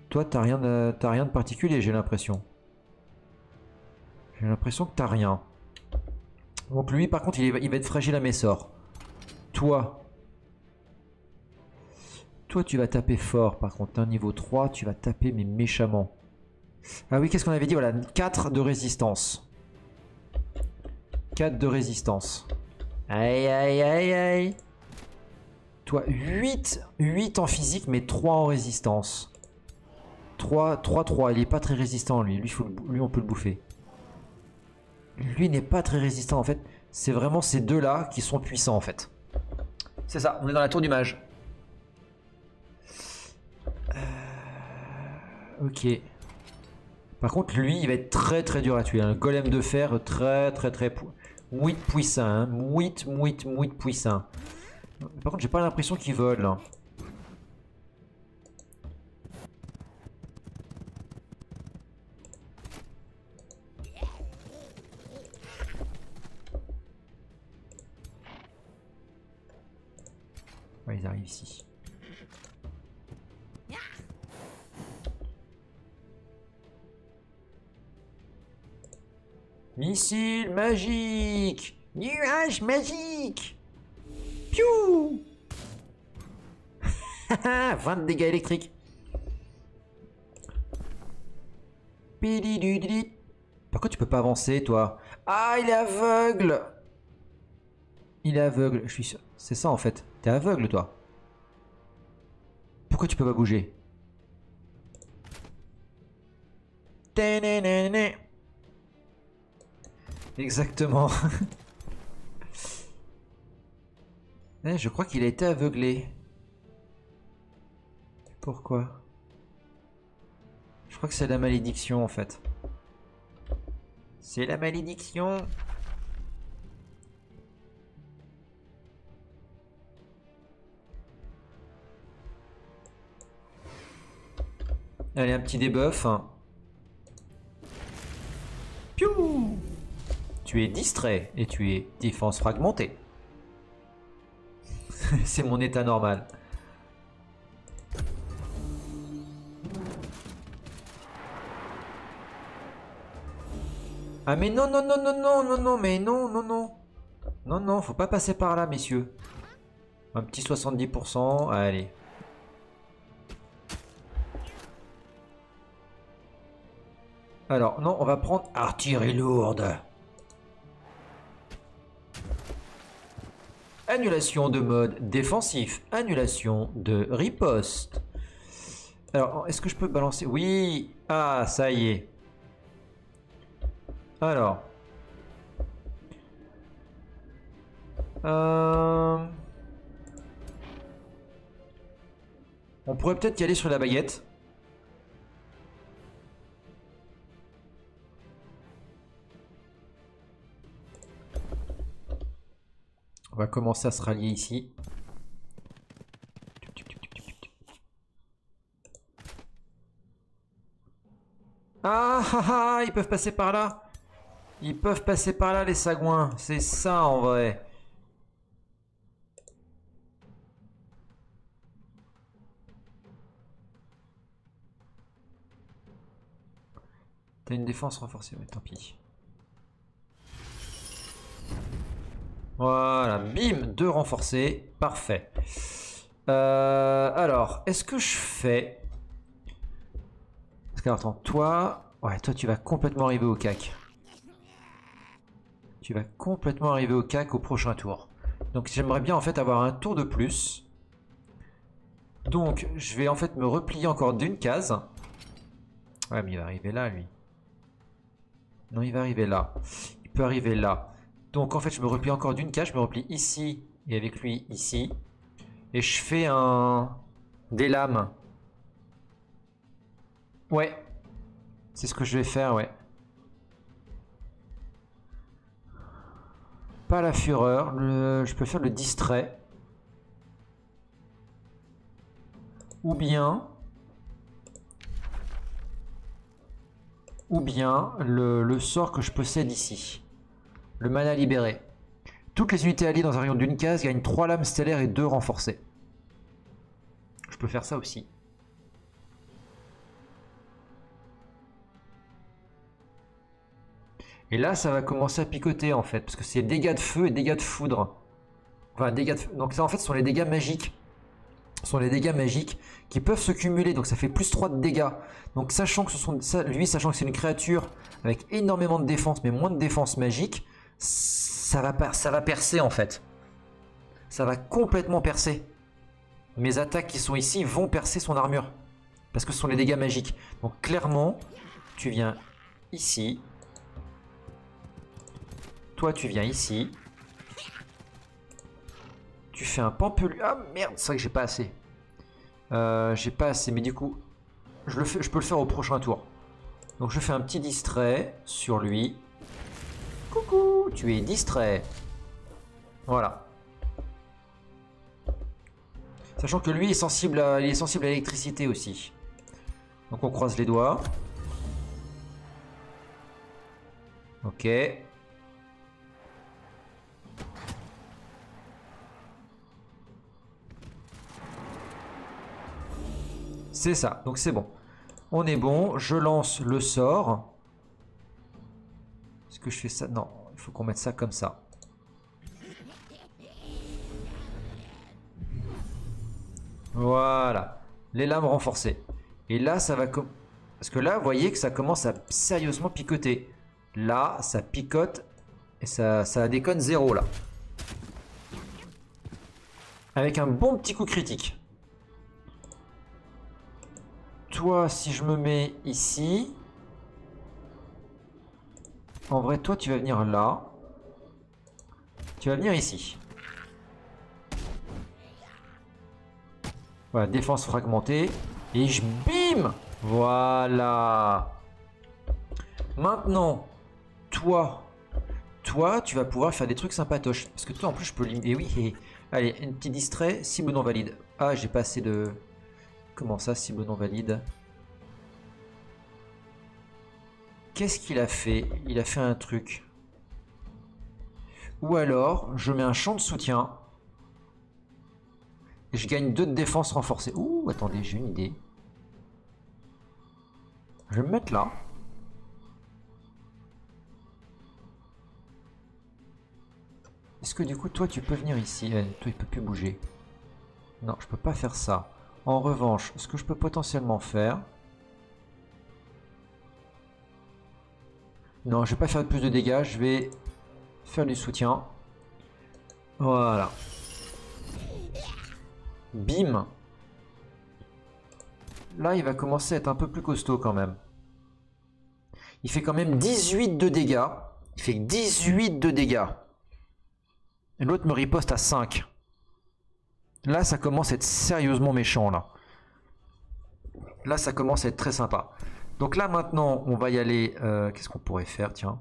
Toi t'as rien, de... t'as rien de particulier j'ai l'impression. J'ai l'impression que t'as rien. Donc lui par contre il, est... il va être fragile à mes sorts. Toi. Toi tu vas taper fort par contre, t'es un niveau trois, tu vas taper mais méchamment. Ah oui qu'est-ce qu'on avait dit? Voilà, quatre de résistance. quatre de résistance. Aïe aïe aïe aïe. Toi huit, huit en physique mais trois en résistance. trois, trois, trois. Il est pas très résistant lui. Lui, faut, lui on peut le bouffer. Lui n'est pas très résistant en fait. C'est vraiment ces deux là qui sont puissants en fait. C'est ça, on est dans la tour du mage. Euh, ok. Par contre lui il va être très très dur à tuer. Un golem de fer très très très... Pu... Mouit puissant, hein. Mouit, mouit, mouit puissant. Par contre, j'ai pas l'impression qu'il vole là. Ouais, ils arrivent ici. Missile magique! Nuage magique! Piou! vingt de dégâts électriques! Par contre, tu peux pas avancer, toi? Ah, il est aveugle! Il est aveugle, je suis sûr. C'est ça en fait. T'es aveugle, toi? Pourquoi tu peux pas bouger? Ténénéné. Exactement. eh, je crois qu'il a été aveuglé. Pourquoi? Je crois que c'est la malédiction en fait. C'est la malédiction. Allez, un petit débuff. Piou! Tu es distrait et tu es défense fragmentée. C'est mon état normal. Ah mais non non non non non non non mais non non non non non faut pas passer par là messieurs. Un petit soixante-dix pour cent allez. Alors, non, on va prendre artillerie lourde. Annulation de mode défensif. Annulation de riposte. Alors, est-ce que je peux balancer? Oui. Ah, ça y est. Alors. Euh... On pourrait peut-être y aller sur la baguette. On va commencer à se rallier ici. Ah ah ah, ils peuvent passer par là. Ils peuvent passer par là les sagouins. C'est ça en vrai. T'as une défense renforcée, mais tant pis. Voilà, bim, deux renforcés, parfait. Euh, alors, est-ce que je fais... Parce que, attends, toi... Ouais, toi tu vas complètement arriver au cac. Tu vas complètement arriver au cac au prochain tour. Donc j'aimerais bien en fait avoir un tour de plus. Donc je vais en fait me replier encore d'une case. Ouais, mais il va arriver là lui. Non, il va arriver là. Il peut arriver là. Donc en fait, je me replie encore d'une case. Je me replie ici et avec lui ici. Et je fais un... des lames. Ouais. C'est ce que je vais faire, ouais. Pas la fureur. Le... Je peux faire le distrait. Ou bien... Ou bien le, le sort que je possède ici. Le mana libéré. Toutes les unités alliées dans un rayon d'une case gagnent trois lames stellaires et deux renforcées. Je peux faire ça aussi. Et là, ça va commencer à picoter en fait. Parce que c'est dégâts de feu et dégâts de foudre. Enfin, dégâts de feu. Donc ça en fait ce sont les dégâts magiques. Ce sont les dégâts magiques qui peuvent se cumuler. Donc ça fait plus trois de dégâts. Donc sachant que ce sont lui, sachant que c'est une créature avec énormément de défense, mais moins de défense magique, ça va, ça va percer en fait. Ça va complètement percer. Mes attaques qui sont ici vont percer son armure. Parce que ce sont les dégâts magiques. Donc clairement, tu viens ici. Toi tu viens ici. Tu fais un pampelu. Ah merde, c'est vrai que j'ai pas assez. Euh, j'ai pas assez, mais du coup, je, le fais, je peux le faire au prochain tour. Donc je fais un petit distrait sur lui. Coucou, tu es distrait. Voilà. Sachant que lui est sensible à, il est sensible à l'électricité aussi. Donc on croise les doigts. Ok. C'est ça, donc c'est bon. On est bon, je lance le sort. Est-ce que je fais ça? Non, il faut qu'on mette ça comme ça. Voilà, les lames renforcées. Et là, ça va... Com... Parce que là, vous voyez que ça commence à sérieusement picoter. Là, ça picote et ça, ça déconne zéro, là. Avec un bon petit coup critique. Toi, si je me mets ici, en vrai, toi, tu vas venir là. Tu vas venir ici. Voilà, défense fragmentée. Et je bim! Voilà. Maintenant, toi, toi, tu vas pouvoir faire des trucs sympatoches. Parce que toi, en plus, je peux limiter. Et oui, et... allez, un petit distrait, cible non valide. Ah, j'ai pas assez de... Comment ça, cible non valide? Qu'est-ce qu'il a fait? Il a fait un truc. Ou alors, je mets un champ de soutien. Et je gagne deux de défense renforcée. Ouh, attendez, j'ai une idée. Je vais me mettre là. Est-ce que du coup, toi, tu peux venir ici? Eh, toi, il peut plus bouger. Non, je peux pas faire ça. En revanche, ce que je peux potentiellement faire, Non, je vais pas faire plus de dégâts, je vais faire du soutien. Voilà. Bim. Là, il va commencer à être un peu plus costaud quand même. Il fait quand même dix-huit de dégâts. Il fait dix-huit de dégâts. L'autre me riposte à cinq. Là, ça commence à être sérieusement méchant, là. Là, ça commence à être très sympa. Donc là, maintenant, on va y aller... Euh, qu'est-ce qu'on pourrait faire, tiens?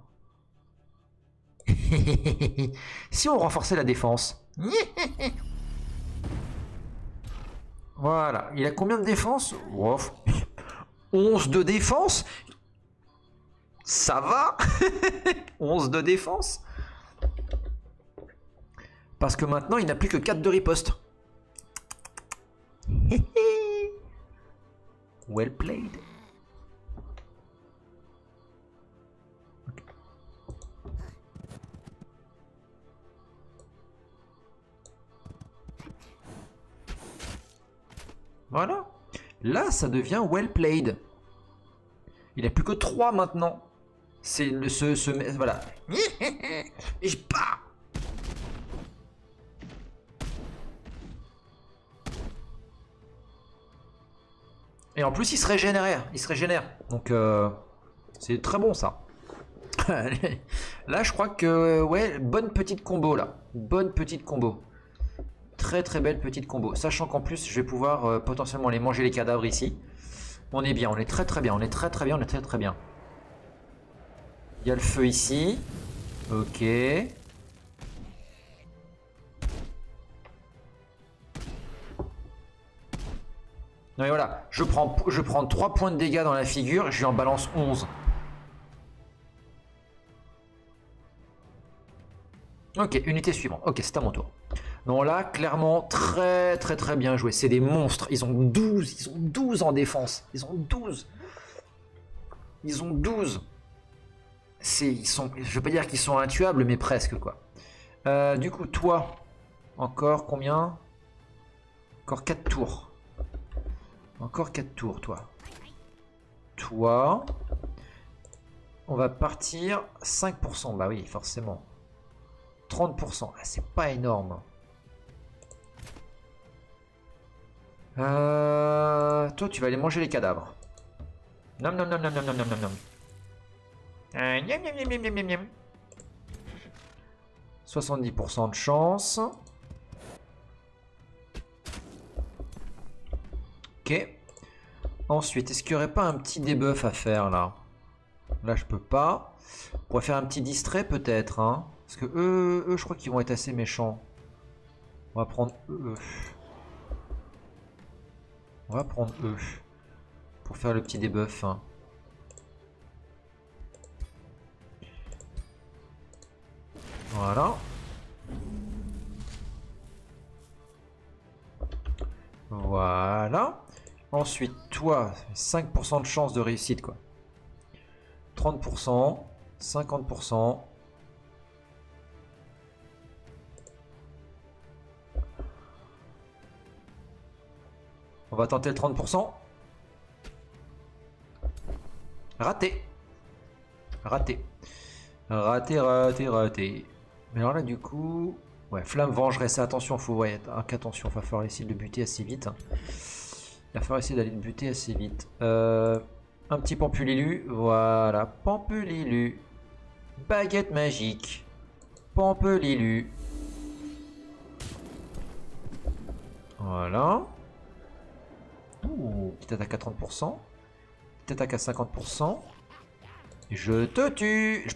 Si on renforçait la défense. Voilà. Il a combien de défense? Ouf. onze de défense? Ça va. onze de défense. Parce que maintenant, il n'a plus que quatre de riposte. Well played. Voilà. Là, ça devient well played. Il n'a plus que trois maintenant. C'est le... Ce, ce, voilà. Je pars. Et en plus, il se régénère. Il se régénère. Donc, euh, c'est très bon, ça. Là, je crois que... Ouais, bonne petite combo, là. Bonne petite combo. Très, très belle petite combo. Sachant qu'en plus, je vais pouvoir euh, potentiellement aller manger les cadavres ici. On est bien. On est très, très bien. On est très, très bien. On est très, très bien. Il y a le feu ici. Ok. Non mais voilà, je prends, je prends trois points de dégâts dans la figure, je lui en balance onze. Ok, unité suivante. Ok, c'est à mon tour. Non là, clairement, très très très bien joué. C'est des monstres, ils ont douze, ils ont douze en défense. Ils ont douze. Ils ont douze. Ils sont, je ne veux pas dire qu'ils sont intuables, mais presque quoi. Euh, du coup, toi, encore combien? Encore quatre tours. Encore quatre tours, toi. Toi. On va partir cinq pour cent. Bah oui, forcément. trente pour cent. Ah, c'est pas énorme. Euh... Toi, tu vas aller manger les cadavres. Nom, nom, nom, nom, nom, nom, nom, nom. Euh, nom, nom, nom, nom, nom, nom. soixante-dix pour cent de chance. Ok. Ensuite, est-ce qu'il n'y aurait pas un petit debuff à faire là? Là, je peux pas. On pourrait faire un petit distrait peut-être. Hein, parce que eux, eux je crois qu'ils vont être assez méchants. On va prendre eux. On va prendre eux. Pour faire le petit debuff. Hein. Voilà. Voilà. Ensuite, toi, cinq pour cent de chance de réussite, quoi. trente pour cent, cinquante pour cent. On va tenter le trente pour cent. Raté. Raté. Raté, raté, raté. Mais alors là, du coup... Ouais, flamme vengeresse. Attention, faut... Ouais, attention, il va falloir essayer de le buter assez vite. Hein. Il va falloir essayer d'aller le buter assez vite. Euh, un petit Pampelilu. Voilà. Pampelilu. Baguette magique. Pampelilu. Voilà. Ouh, petite attaque à trente pour cent. Petite attaque à cinquante pour cent. Je te tue. Je...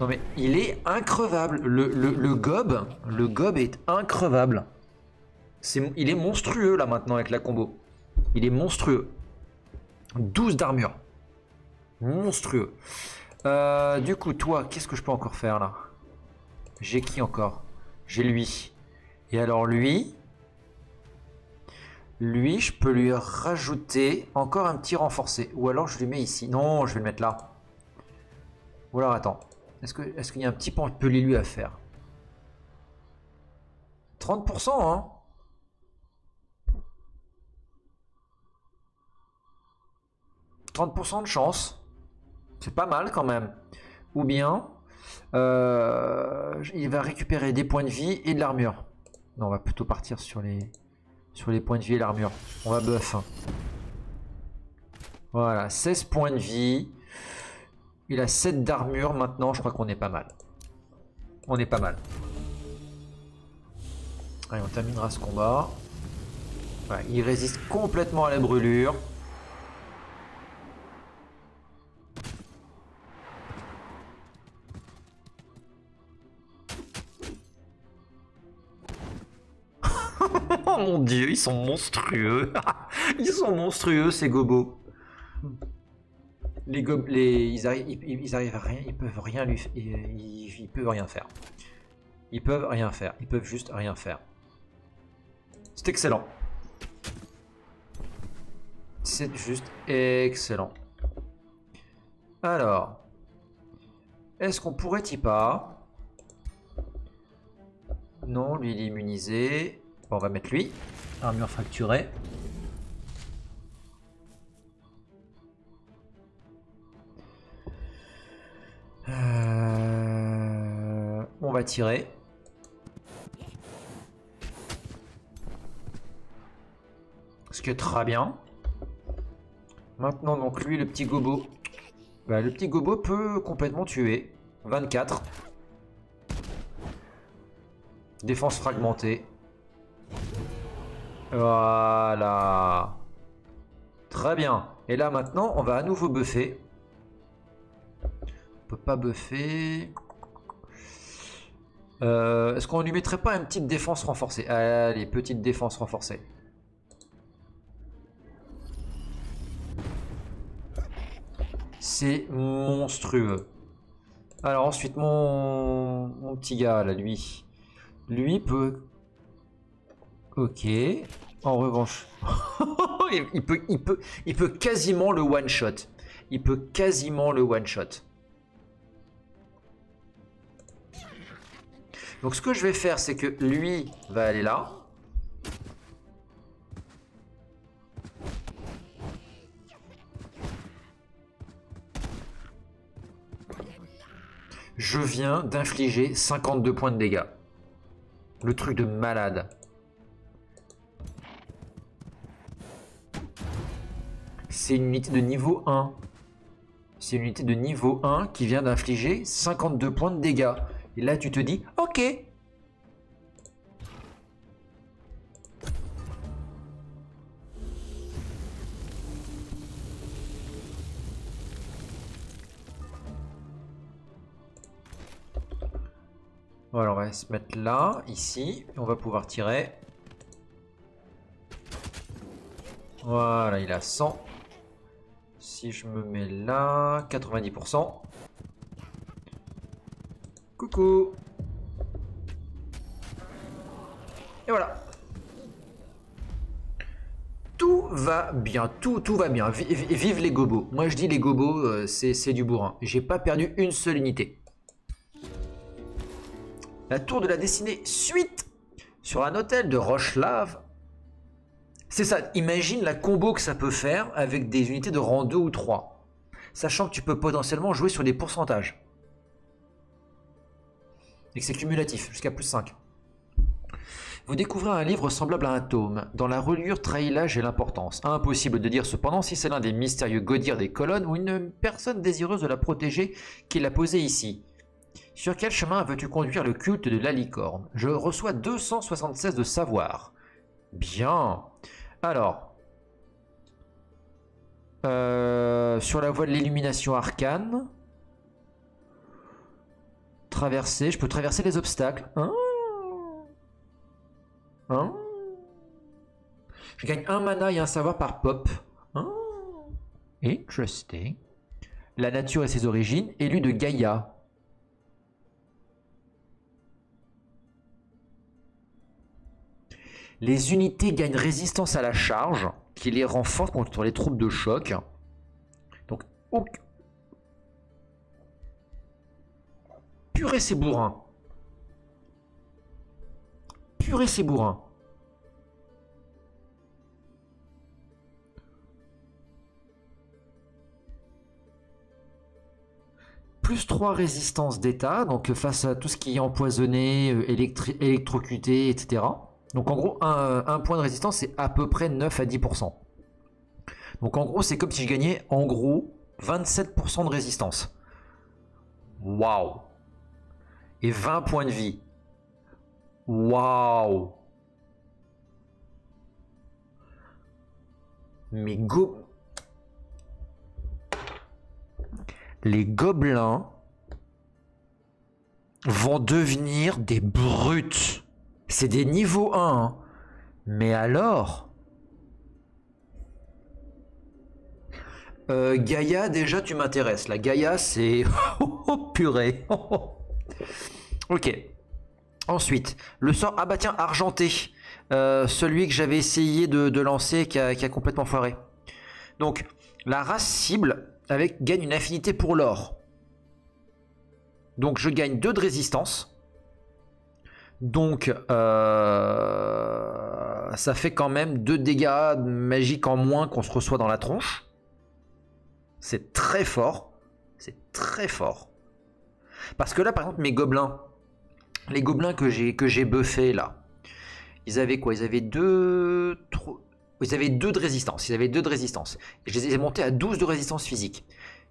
Non mais il est increvable, le, le, le gob, le gob est increvable. C'est, il est monstrueux là maintenant avec la combo. Il est monstrueux. douze d'armure. Monstrueux. Euh, du coup toi, qu'est-ce que je peux encore faire là? J'ai qui encore? J'ai lui. Et alors lui, lui je peux lui rajouter encore un petit renforcé. Ou alors je lui mets ici. Non, je vais le mettre là. Ou alors attends. Est-ce que, est-ce qu'il y a un petit Pampelilu à faire? trente pour cent hein. trente pour cent de chance. C'est pas mal quand même. Ou bien, euh, il va récupérer des points de vie et de l'armure. Non, on va plutôt partir sur les, sur les points de vie et l'armure. On va buff. Voilà, seize points de vie. Il a sept d'armure maintenant. Je crois qu'on est pas mal. On est pas mal. Allez, on terminera ce combat. Voilà, il résiste complètement à la brûlure. Oh mon dieu, ils sont monstrueux. Ils sont monstrueux ces gobos. Les gobelets, ils arrivent, ils, ils arrivent à rien, ils peuvent rien lui, ils, ils, ils peuvent rien faire. Ils peuvent rien faire, ils peuvent juste rien faire. C'est excellent. C'est juste excellent. Alors, est-ce qu'on pourrait y pas? Non, lui il est immunisé. Bon, on va mettre lui. Armure fracturée. Euh, on va tirer. Ce qui est très bien. Maintenant donc lui le petit gobo. Bah, le petit gobo peut complètement tuer. vingt-quatre. Défense fragmentée. Voilà. Très bien. Et là maintenant on va à nouveau buffer. On peut pas buffer. Euh, Est-ce qu'on lui mettrait pas une petite défense renforcée? Allez, petite défense renforcée. C'est monstrueux. Alors ensuite mon, mon petit gars là, lui, lui peut. Ok. En revanche, il peut, il peut, il peut quasiment le one shot. Il peut quasiment le one shot. Donc ce que je vais faire, c'est que lui va aller là. Je viens d'infliger cinquante-deux points de dégâts. Le truc de malade. C'est une unité de niveau un. C'est une unité de niveau un qui vient d'infliger cinquante-deux points de dégâts. Et là tu te dis, ok. Voilà, on va se mettre là, ici, et on va pouvoir tirer. Voilà, il a cent. Si je me mets là, quatre-vingt-dix pour cent. Coucou. Et voilà. Tout va bien, tout, tout va bien. Vive les gobos. Moi je dis les gobos, c'est du bourrin. J'ai pas perdu une seule unité. La tour de la destinée suite sur un hôtel de Roche-Lave. C'est ça, imagine la combo que ça peut faire avec des unités de rang deux ou trois. Sachant que tu peux potentiellement jouer sur des pourcentages. Et que c'est cumulatif, jusqu'à plus cinq. Vous découvrez un livre semblable à un tome. Dans la reliure trahit l'âge et l'importance. Impossible de dire cependant si c'est l'un des mystérieux godires des colonnes ou une personne désireuse de la protéger qui l'a posé ici. Sur quel chemin veux-tu conduire le culte de la licorne? Je reçois deux cent soixante-seize de savoir. Bien. Alors, euh, sur la voie de l'illumination arcane, traverser, je peux traverser les obstacles. Hein hein, je gagne un mana et un savoir par pop. Hein, interesting. La nature et ses origines, élu de Gaïa. Les unités gagnent résistance à la charge, qui les renforce contre les troupes de choc. Donc, oh. Purée, c'est bourrin. Purée, c'est bourrin. plus trois résistance d'état, donc face à tout ce qui est empoisonné, électrocuté, et cetera. Donc en gros, un, un point de résistance, c'est à peu près neuf à dix pour cent. Donc en gros, c'est comme si je gagnais, en gros, vingt-sept pour cent de résistance. Waouh! Et vingt points de vie. Waouh! Mais go... Les gobelins vont devenir des brutes. C'est des niveaux un. Hein. Mais alors... Euh, Gaïa, déjà, tu m'intéresses. La Gaïa, c'est... Oh, purée. Ok. Ensuite, le sort... Ah bah tiens, argenté. Euh, celui que j'avais essayé de, de lancer qui a, qui a complètement foiré. Donc, la race cible... Avec, gagne une affinité pour l'or. Donc je gagne deux de résistance. Donc euh, ça fait quand même deux dégâts magiques en moins qu'on se reçoit dans la tronche. C'est très fort. C'est très fort. Parce que là par exemple mes gobelins. Les gobelins que j'ai que j'ai buffés là. Ils avaient quoi? Ils avaient deux... trois... Ils avaient deux de résistance. Ils avaient deux de résistance. Je les ai montés à douze de résistance physique.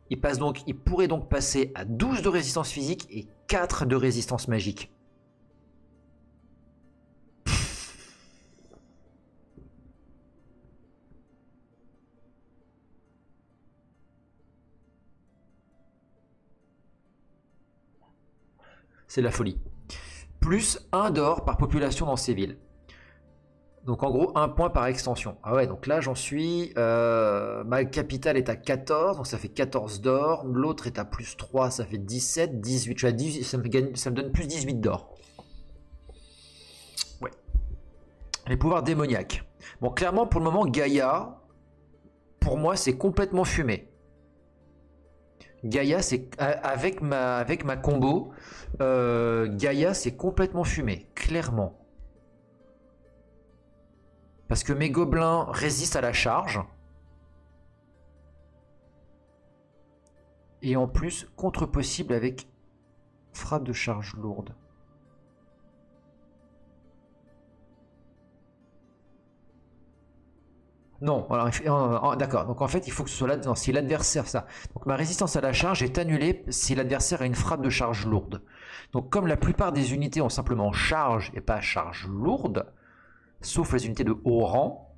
Ils, passent donc, ils pourraient donc passer à douze de résistance physique et quatre de résistance magique. C'est la folie. Plus un d'or par population dans ces villes. Donc en gros, un point par extension. Ah ouais, donc là j'en suis... Euh, ma capitale est à quatorze, donc ça fait quatorze d'or. L'autre est à plus trois, ça fait dix-sept, dix-huit. Je suis à dix, ça, me gagne, ça me donne plus dix-huit d'or. Ouais. Les pouvoirs démoniaques. Bon, clairement, pour le moment, Gaïa, pour moi, c'est complètement fumé. Gaïa, c'est... Avec ma, avec ma combo, euh, Gaïa, c'est complètement fumé, clairement. Parce que mes gobelins résistent à la charge. Et en plus, contre possible avec frappe de charge lourde. Non, alors d'accord. Donc en fait, il faut que ce soit là. Non, si l'adversaire, ça. Donc ma résistance à la charge est annulée si l'adversaire a une frappe de charge lourde. Donc comme la plupart des unités ont simplement charge et pas charge lourde. Sauf les unités de haut rang,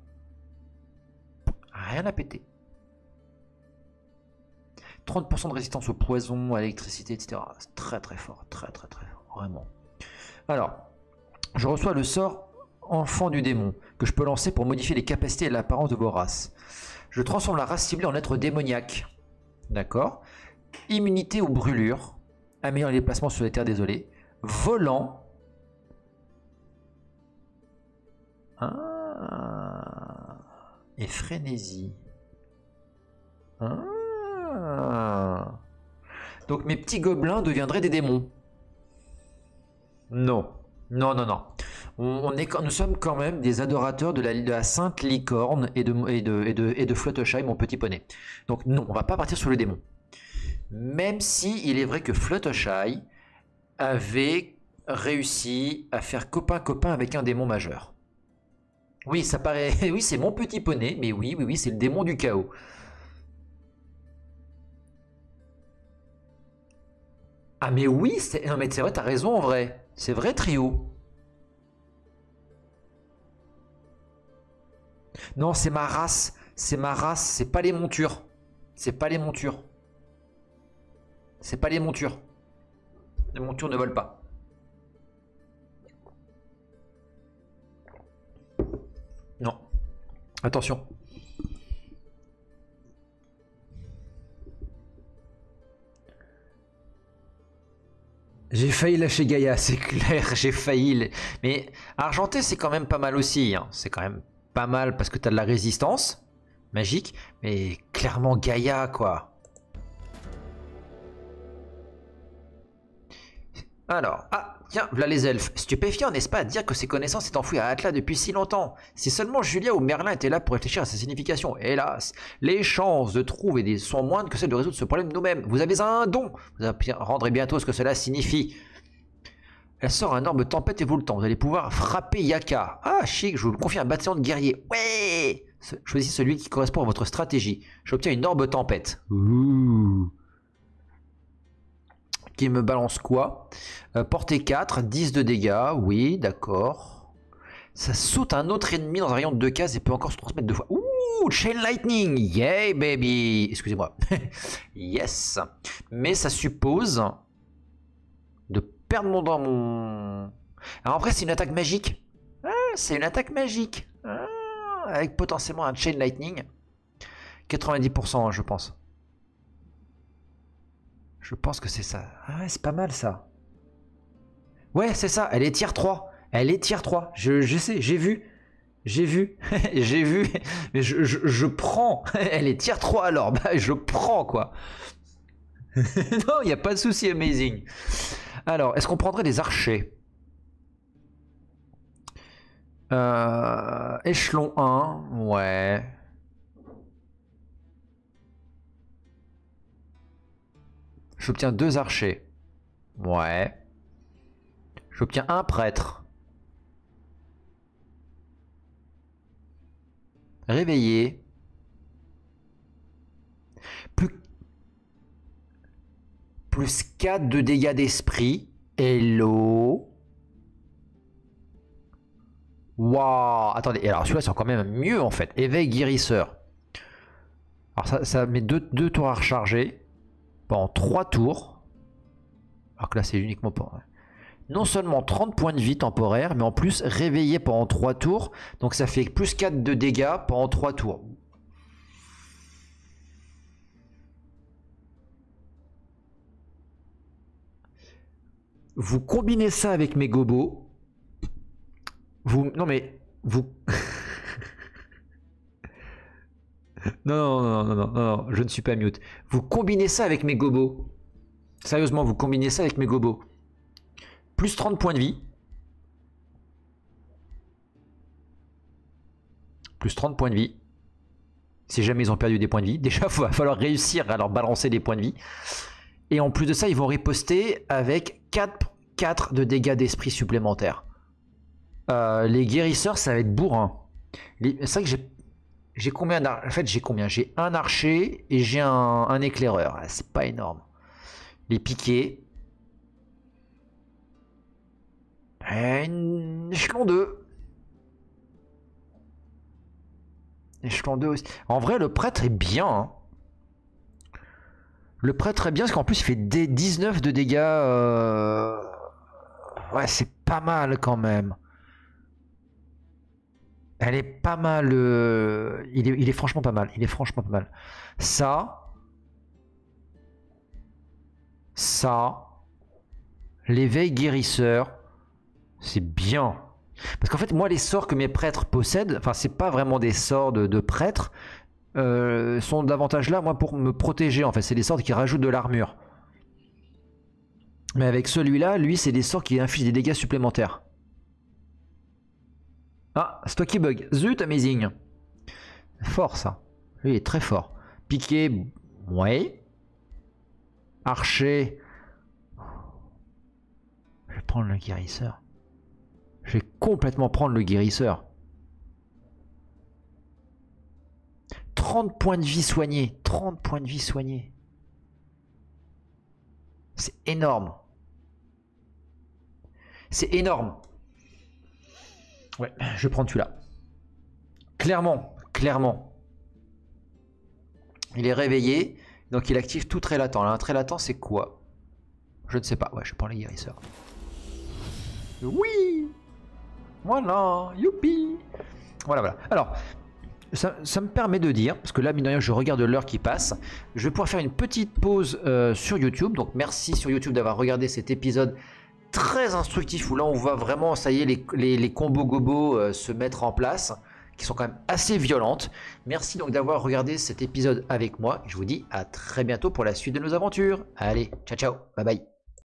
rien à péter. trente pour cent de résistance au poison, à l'électricité, et cetera. Très très fort, très très très fort, vraiment. Alors, je reçois le sort Enfant du démon, que je peux lancer pour modifier les capacités et l'apparence de vos races. Je transforme la race ciblée en être démoniaque. D'accord. Immunité aux brûlures, améliore les déplacements sur les terres désolées. Volant. Ah, et frénésie. Ah. Donc mes petits gobelins deviendraient des démons. Non, non, non, non. On, on est, nous sommes quand même des adorateurs de la, de la Sainte Licorne et de, et, de, et, de, et de Fluttershy, mon petit poney. Donc non, on va pas partir sur le démon. Même si il est vrai que Fluttershy avait réussi à faire copain-copain avec un démon majeur. Oui, ça paraît... Oui, c'est mon petit poney, mais oui, oui, oui, c'est le démon du chaos. Ah mais oui, c'est... Non mais c'est vrai, t'as raison en vrai. C'est vrai, trio. Non, c'est ma race. C'est ma race, c'est pas les montures. C'est pas les montures. C'est pas les montures. Les montures ne volent pas. Non. Attention. J'ai failli lâcher Gaïa, c'est clair, j'ai failli. Mais argenté, c'est quand même pas mal aussi. Hein. C'est quand même pas mal parce que t'as de la résistance magique. Mais clairement Gaïa, quoi. Alors, ah, tiens, voilà les elfes. Stupéfiant, n'est-ce pas, à dire que ses connaissances étaient enfouies à Atlas depuis si longtemps. Si seulement Julia ou Merlin étaient là pour réfléchir à sa signification. Hélas, les chances de trouver des sont moindres que celles de résoudre ce problème nous-mêmes. Vous avez un don. Vous apprendrez bientôt ce que cela signifie. Elle sort un énorme tempête et vous le temps. Vous allez pouvoir frapper Yaka. Ah, chic, je vous le confie, un bataillon de guerriers. Ouais. Choisissez celui qui correspond à votre stratégie. J'obtiens une énorme tempête. Ouh. Qui me balance quoi? euh, Portée quatre, dix de dégâts, oui, d'accord. Ça saute un autre ennemi dans un rayon de deux cases et peut encore se transmettre deux fois. Ouh, Chain Lightning, yay baby. Excusez-moi. Yes. Mais ça suppose de perdre mon dans mon... Alors après c'est une attaque magique. Ah, c'est une attaque magique. Ah, avec potentiellement un Chain Lightning. quatre-vingt-dix pour cent je pense. Je pense que c'est ça. Ah ouais, c'est pas mal ça. Ouais, c'est ça. Elle est tier trois. Elle est tier trois. Je, je sais, j'ai vu. J'ai vu. J'ai vu. Mais je, je, je prends. Elle est tier trois alors. Bah, je prends quoi. Non, il n'y a pas de souci, amazing. Alors, est-ce qu'on prendrait des archers? euh, Échelon un. Ouais. J'obtiens deux archers. Ouais. J'obtiens un prêtre. Réveillé. Plus... Plus quatre de dégâts d'esprit. Hello. Waouh. Attendez. Alors celui-là c'est quand même mieux en fait. Éveil guérisseur. Alors ça, ça met deux, deux tours à recharger. Pendant trois tours, alors que là c'est uniquement pour... Non seulement trente points de vie temporaires, mais en plus réveillé pendant trois tours, donc ça fait plus quatre de dégâts pendant trois tours. Vous combinez ça avec mes gobos, vous... Non mais, vous... Non, non, non, non, non, non, je ne suis pas mute. Vous combinez ça avec mes gobos. Sérieusement, vous combinez ça avec mes gobos. Plus trente points de vie. Plus trente points de vie. Si jamais ils ont perdu des points de vie. Déjà, il va falloir réussir à leur balancer des points de vie. Et en plus de ça, ils vont riposter avec quatre, quatre de dégâts d'esprit supplémentaires. Euh, les guérisseurs, ça va être bourrin. Les... C'est vrai que j'ai... J'ai combien d'archers? En fait, j'ai combien? J'ai un archer et j'ai un, un éclaireur. Ah, c'est pas énorme. Les piquets. Une... Échelon deux. Échelon deux aussi. En vrai, le prêtre est bien. Hein. Le prêtre est bien parce qu'en plus, il fait des dix-neuf de dégâts. Euh... Ouais, c'est pas mal quand même. Elle est pas mal, euh, il, est, il est franchement pas mal, il est franchement pas mal. Ça, ça, l'éveil guérisseur, c'est bien. Parce qu'en fait, moi, les sorts que mes prêtres possèdent, enfin, c'est pas vraiment des sorts de, de prêtres, euh, sont davantage là, moi, pour me protéger, en fait. C'est des sorts qui rajoutent de l'armure. Mais avec celui-là, lui, c'est des sorts qui infligent des dégâts supplémentaires. Ah, c'est toi qui bug. Zut, amazing. Fort ça. Lui il est très fort. Piqué, ouais. Archer. Je vais prendre le guérisseur. Je vais complètement prendre le guérisseur. trente points de vie soignés. trente points de vie soignés. C'est énorme. C'est énorme. Ouais, je prends celui-là. Clairement, clairement. Il est réveillé, donc il active tout trait latent. Un trait latent, c'est quoi? Je ne sais pas. Ouais, je prends les guérisseurs. Oui. Voilà, youpi. Voilà, voilà. Alors, ça, ça me permet de dire, parce que là, mine de rien, je regarde l'heure qui passe. Je vais pouvoir faire une petite pause euh, sur YouTube. Donc, merci sur YouTube d'avoir regardé cet épisode très instructif, où là on voit vraiment, ça y est, les, les, les combos gobos euh, se mettre en place, qui sont quand même assez violentes. Merci donc d'avoir regardé cet épisode avec moi. Je vous dis à très bientôt pour la suite de nos aventures. Allez, ciao ciao, bye bye.